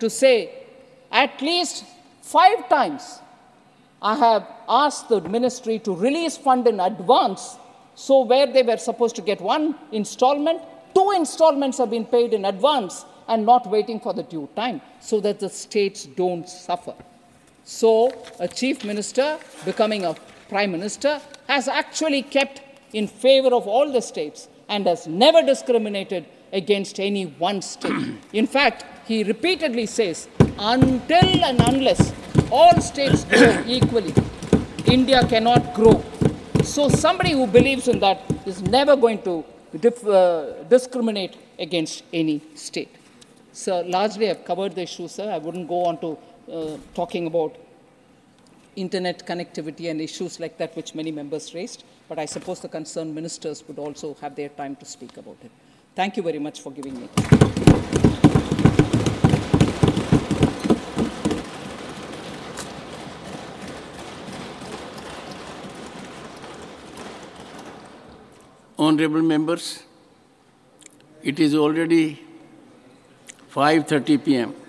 to say at least five times I have asked the ministry to release fund in advance So where they were supposed to get one installment, two installments have been paid in advance and not waiting for the due time so that the states don't suffer. So a chief minister becoming a prime minister has actually kept in favor of all the states and has never discriminated against any one state. In fact, he repeatedly says, until and unless all states grow equally, India cannot grow. So somebody who believes in that is never going to dif- uh, discriminate against any state. So largely I've covered the issue, sir. I wouldn't go on to uh, talking about internet connectivity and issues like that which many members raised, but I suppose the concerned ministers would also have their time to speak about it. Thank you very much for giving me. Honourable members, it is already five thirty p m